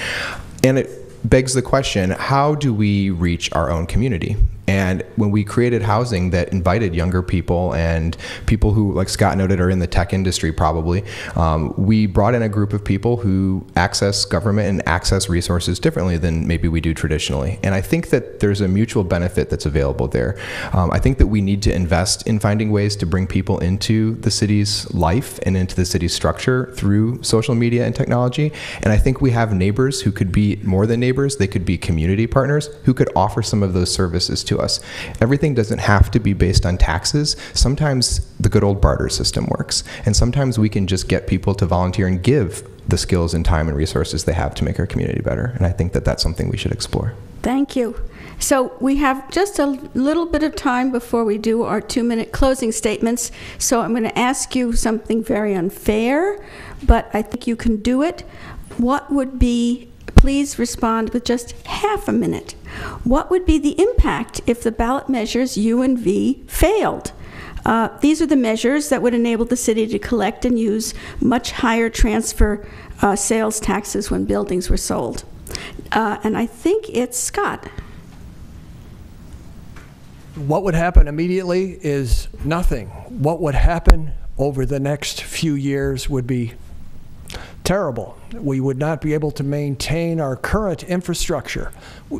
And it begs the question, how do we reach our own community? And when we created housing that invited younger people and people who, like Scott noted, are in the tech industry probably, um, we brought in a group of people who access government and access resources differently than maybe we do traditionally. And I think that there's a mutual benefit that's available there. Um, I think that we need to invest in finding ways to bring people into the city's life and into the city's structure through social media and technology. And I think we have neighbors who could be more than neighbors. They could be community partners who could offer some of those services to to us. Everything doesn't have to be based on taxes. Sometimes the good old barter system works, and sometimes we can just get people to volunteer and give the skills and time and resources they have to make our community better, and I think that that's something we should explore. Thank you. So we have just a little bit of time before we do our two-minute closing statements, so I'm going to ask you something very unfair, but I think you can do it. What would be Please respond with just half a minute. What would be the impact if the ballot measures U and V failed? Uh, these are the measures that would enable the city to collect and use much higher transfer uh, sales taxes when buildings were sold. Uh, and I think it's Scott. What would happen immediately is nothing. What would happen over the next few years would be terrible. We would not be able to maintain our current infrastructure,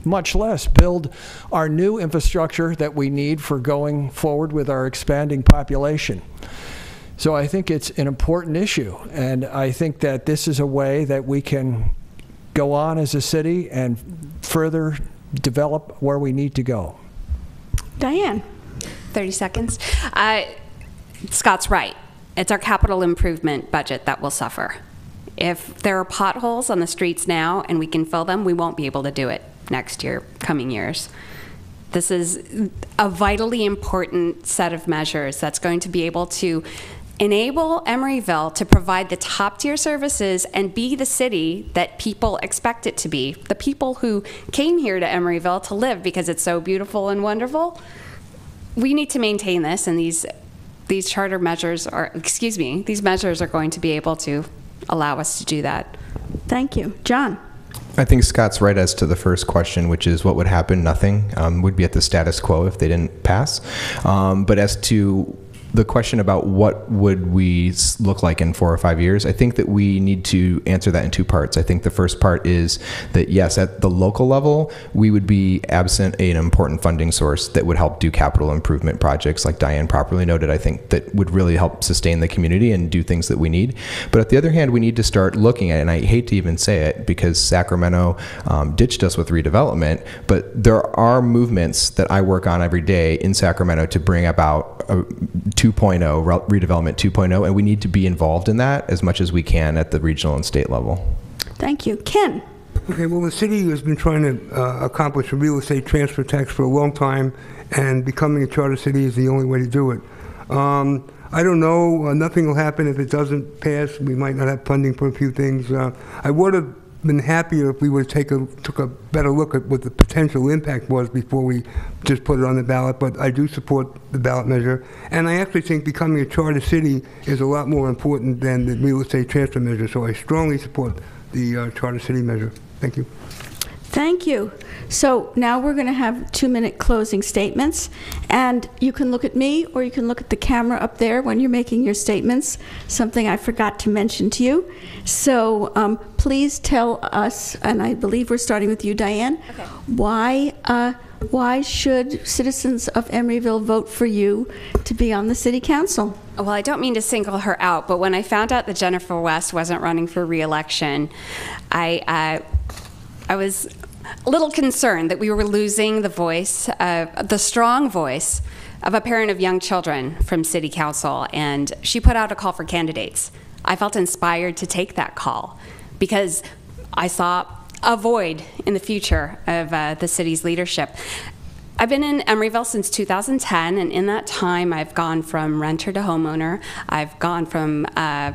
much less build our new infrastructure that we need for going forward with our expanding population. So I think it's an important issue, and I think that this is a way that we can go on as a city and further develop where we need to go. Diane. thirty seconds. Uh, Scott's right. It's our capital improvement budget that will suffer. If there are potholes on the streets now and we can fill them, we won't be able to do it next year, coming years. This is a vitally important set of measures that's going to be able to enable Emeryville to provide the top-tier services and be the city that people expect it to be. The people who came here to Emeryville to live because it's so beautiful and wonderful, we need to maintain this, and these, these charter measures are, excuse me, these measures are going to be able to allow us to do that. Thank you. John. I think Scott's right as to the first question, which is what would happen? Nothing. Um, would be at the status quo if they didn't pass. Um, but as to the question about what would we look like in four or five years, I think that we need to answer that in two parts. I think the first part is that, yes, at the local level, we would be absent an important funding source that would help do capital improvement projects like Diane properly noted, I think, that would really help sustain the community and do things that we need. But on the other hand, we need to start looking at it, and I hate to even say it because Sacramento um, ditched us with redevelopment, but there are movements that I work on every day in Sacramento to bring about a two point oh, redevelopment two point oh, and we need to be involved in that as much as we can at the regional and state level. Thank you. Ken. Okay, well, the city has been trying to uh, accomplish a real estate transfer tax for a long time, and becoming a charter city is the only way to do it. Um, I don't know, uh, nothing will happen if it doesn't pass. We might not have funding for a few things. Uh, I would have been happier if we would take a took a better look at what the potential impact was before we just put it on the ballot, but I do support the ballot measure. And I actually think becoming a charter city is a lot more important than the real estate transfer measure, so I strongly support the uh, charter city measure. Thank you. Thank you. So now we're going to have two-minute closing statements, and you can look at me or you can look at the camera up there when you're making your statements, something I forgot to mention to you. So um, please tell us, and I believe we're starting with you, Diane, okay. why, uh, why should citizens of Emeryville vote for you to be on the City Council? Well, I don't mean to single her out, but when I found out that Jennifer West wasn't running for re-election, I... Uh, I was a little concerned that we were losing the voice, uh, the strong voice of a parent of young children from City Council, and she put out a call for candidates. I felt inspired to take that call because I saw a void in the future of uh, the city's leadership. I've been in Emeryville since two thousand ten, and in that time I've gone from renter to homeowner. I've gone from uh,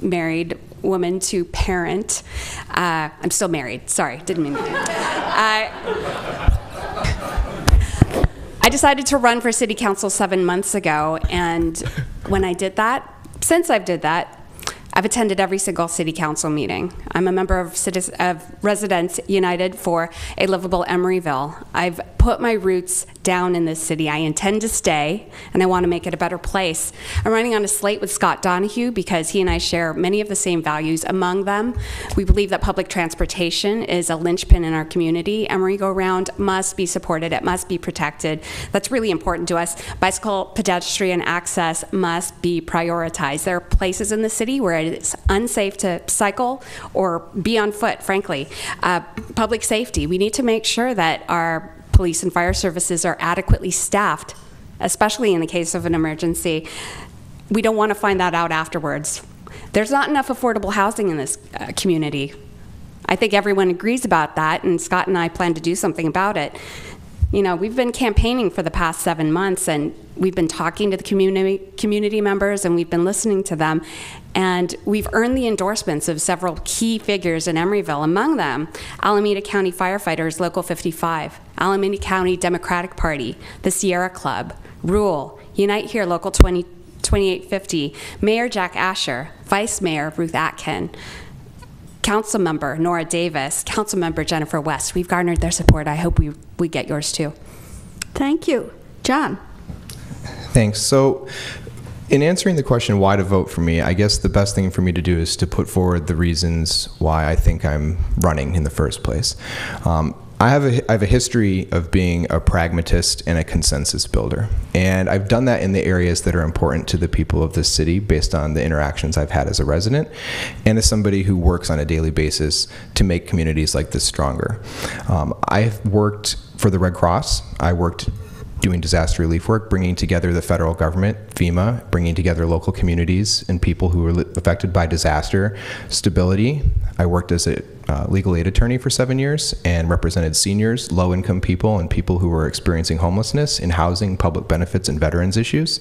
married woman to parent. Uh, I'm still married, sorry, didn't mean to do that. Uh, I decided to run for city council seven months ago, and when I did that, since I've did that, I've attended every single city council meeting. I'm a member of, Citizen, of Residents United for a Livable Emeryville. I've put my roots down in this city. I intend to stay, and I want to make it a better place. I'm running on a slate with Scott Donahue because he and I share many of the same values. Among them, we believe that public transportation is a linchpin in our community. Emery Go Round must be supported. It must be protected. That's really important to us. Bicycle, pedestrian access must be prioritized. There are places in the city where it's unsafe to cycle or be on foot, frankly. Uh, public safety, we need to make sure that our police and fire services are adequately staffed, especially in the case of an emergency. We don't want to find that out afterwards. There's not enough affordable housing in this uh, community. I think everyone agrees about that, and Scott and I plan to do something about it. You know, we've been campaigning for the past seven months, and we've been talking to the community community members, and we've been listening to them, and we've earned the endorsements of several key figures in Emeryville. Among them, Alameda County firefighters, Local fifty-five, Alameda County Democratic Party, the Sierra Club, Rural, Unite Here Local twenty-eight fifty, Mayor Jack Asher, Vice Mayor Ruth Atkin, Council Member Nora Davis, Council Member Jennifer West. We've garnered their support. I hope we, we get yours too. Thank you. John. Thanks. So, in answering the question, why to vote for me, I guess the best thing for me to do is to put forward the reasons why I think I'm running in the first place. Um, I have a, I have a history of being a pragmatist and a consensus builder, and I've done that in the areas that are important to the people of this city based on the interactions I've had as a resident and as somebody who works on a daily basis to make communities like this stronger. Um, I've worked for the Red Cross. I worked doing disaster relief work, bringing together the federal government, FEMA, bringing together local communities and people who were affected by disaster, stability. I worked as a uh, legal aid attorney for seven years and represented seniors, low-income people, and people who were experiencing homelessness in housing, public benefits, and veterans issues.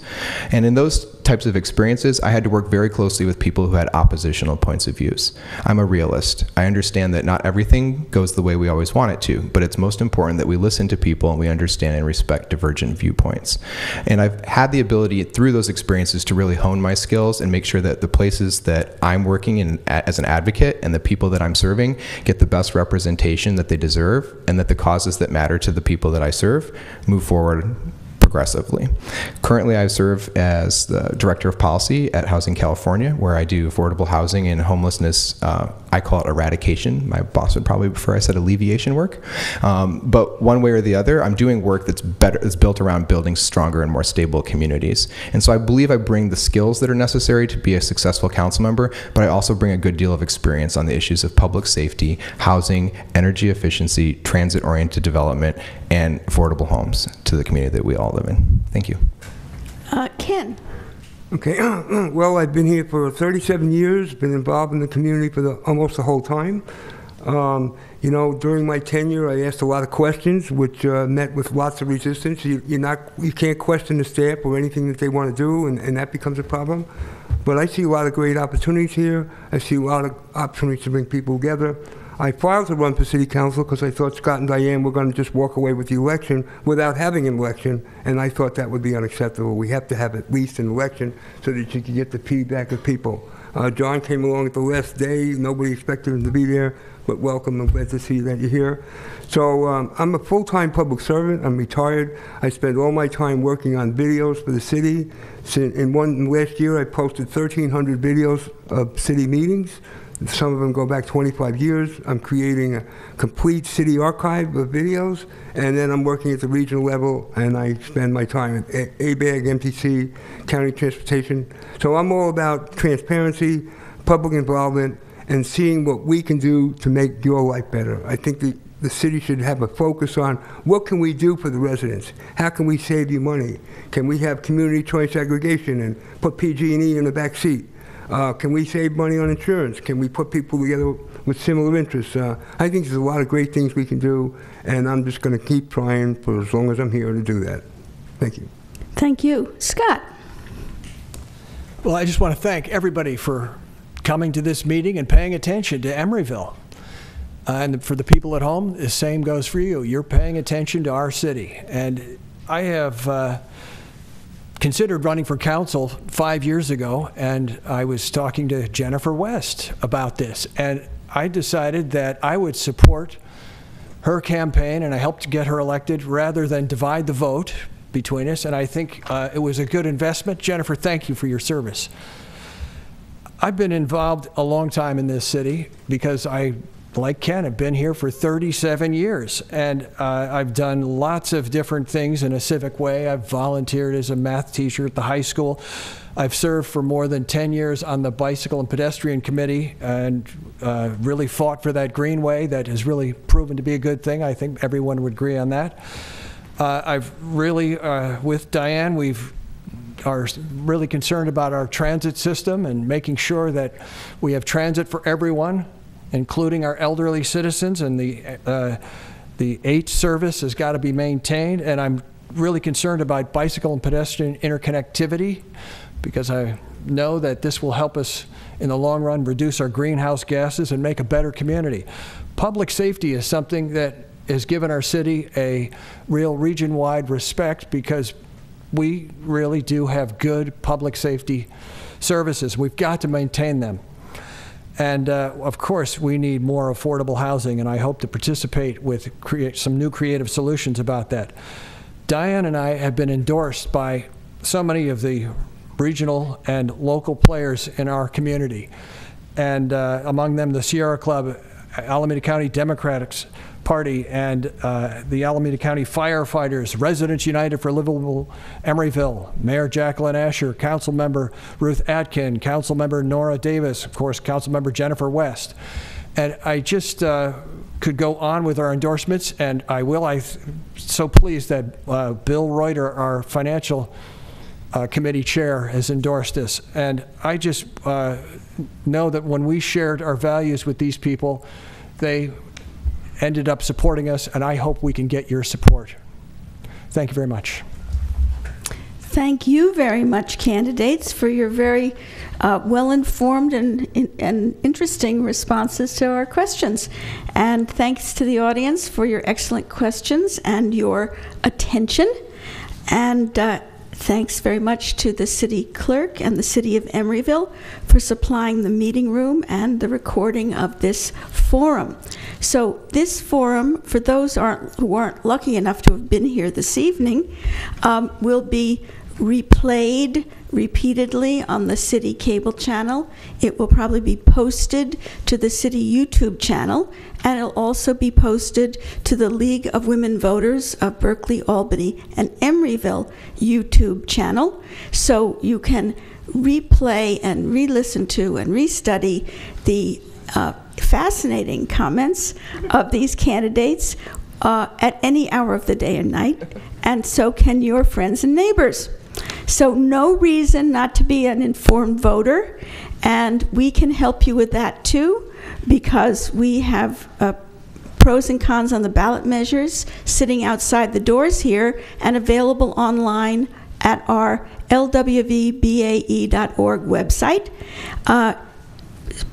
And in those types of experiences, I had to work very closely with people who had oppositional points of views. I'm a realist. I understand that not everything goes the way we always want it to, but it's most important that we listen to people and we understand and respect divergent viewpoints. And I've had the ability through those experiences to really hone my skills and make sure that the places that I'm working in as an advocate and the people that I'm serving get the best representation that they deserve, and that the causes that matter to the people that I serve move forward progressively. Currently, I serve as the Director of Policy at Housing California, where I do affordable housing and homelessness, uh, I call it eradication. My boss would probably prefer I said alleviation work. Um, but one way or the other, I'm doing work that's better, that's built around building stronger and more stable communities. And so I believe I bring the skills that are necessary to be a successful council member, but I also bring a good deal of experience on the issues of public safety, housing, energy efficiency, transit-oriented development, and affordable homes to the community that we all live in. Thank you. Uh, Ken. Okay, well, I've been here for thirty-seven years, been involved in the community for the, almost the whole time. Um, you know, during my tenure, I asked a lot of questions, which uh, met with lots of resistance. You, you're not, you can't question the staff or anything that they want to do, and, and that becomes a problem. But I see a lot of great opportunities here. I see a lot of opportunities to bring people together. I filed to run for city council because I thought Scott and Diane were going to just walk away with the election without having an election, and I thought that would be unacceptable. We have to have at least an election so that you can get the feedback of people. Uh, John came along at the last day. Nobody expected him to be there, but welcome. I'm glad to see that you're here. So um, I'm a full-time public servant. I'm retired. I spend all my time working on videos for the city. In one last year, I posted thirteen hundred videos of city meetings. Some of them go back twenty-five years. I'm creating a complete city archive of videos, and then I'm working at the regional level, and I spend my time at A B A G, M T C, County Transportation. So I'm all about transparency, public involvement, and seeing what we can do to make your life better. I think the, the city should have a focus on what can we do for the residents? How can we save you money? Can we have community choice aggregation and put P G and E in the back seat? Uh, can we save money on insurance? Can we put people together with similar interests? Uh, I think there's a lot of great things we can do, and I'm just going to keep trying for as long as I'm here to do that. Thank you. Thank you. Scott. Well, I just want to thank everybody for coming to this meeting and paying attention to Emeryville. Uh, and for the people at home, the same goes for you. You're paying attention to our city. And I have... Uh, considered running for council five years ago, and I was talking to Jennifer West about this, and I decided that I would support her campaign, and I helped get her elected rather than divide the vote between us, and I think uh, it was a good investment. Jennifer, thank you for your service. I've been involved a long time in this city because I, like Ken, I've been here for thirty-seven years, and uh, I've done lots of different things in a civic way. I've volunteered as a math teacher at the high school. I've served for more than ten years on the Bicycle and Pedestrian Committee, and uh, really fought for that greenway that has really proven to be a good thing. I think everyone would agree on that. Uh, I've really, uh, with Diane, we've are really concerned about our transit system and making sure that we have transit for everyone, including our elderly citizens, and the uh, the H service has got to be maintained. And I'm really concerned about bicycle and pedestrian interconnectivity, because I know that this will help us in the long run reduce our greenhouse gases and make a better community. Public safety is something that has given our city a real region-wide respect, because we really do have good public safety services. We've got to maintain them. And uh, of course, we need more affordable housing, and I hope to participate with create some new creative solutions about that. Diane and I have been endorsed by so many of the regional and local players in our community, and uh, among them the Sierra Club, Alameda County Democratic Party, and uh, the Alameda County Firefighters, Residents United for Livable Emeryville, Mayor Jacqueline Asher, Councilmember Ruth Atkin, Councilmember Nora Davis, of course, Councilmember Jennifer West. And I just uh, could go on with our endorsements, and I will. I'm so pleased that uh, Bill Reuter, our financial uh, committee chair, has endorsed this. And I just uh, know that when we shared our values with these people, they ended up supporting us, and I hope we can get your support. Thank you very much. Thank you very much, candidates, for your very uh, well-informed and, and interesting responses to our questions. And thanks to the audience for your excellent questions and your attention. And uh, thanks very much to the city clerk and the city of Emeryville for supplying the meeting room and the recording of this forum. So this forum, for those aren't, who aren't lucky enough to have been here this evening, um, will be replayed repeatedly on the city cable channel. It will probably be posted to the city YouTube channel, and it'll also be posted to the League of Women Voters of Berkeley, Albany, and Emeryville YouTube channel. So you can replay and re-listen to and re-study the uh, fascinating comments of these candidates uh, at any hour of the day and night, and so can your friends and neighbors. So no reason not to be an informed voter, and we can help you with that too, because we have uh, pros and cons on the ballot measures sitting outside the doors here and available online at our L W V B A E dot org website. Uh,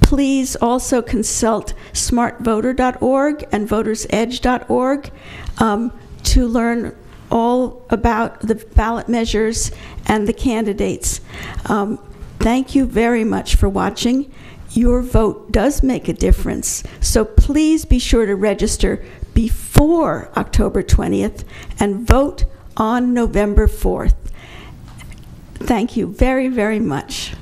please also consult smart voter dot org and voters edge dot org um, to learn all about the ballot measures and the candidates. Um, thank you very much for watching. Your vote does make a difference, so please be sure to register before October twentieth and vote on November fourth. Thank you very, very much.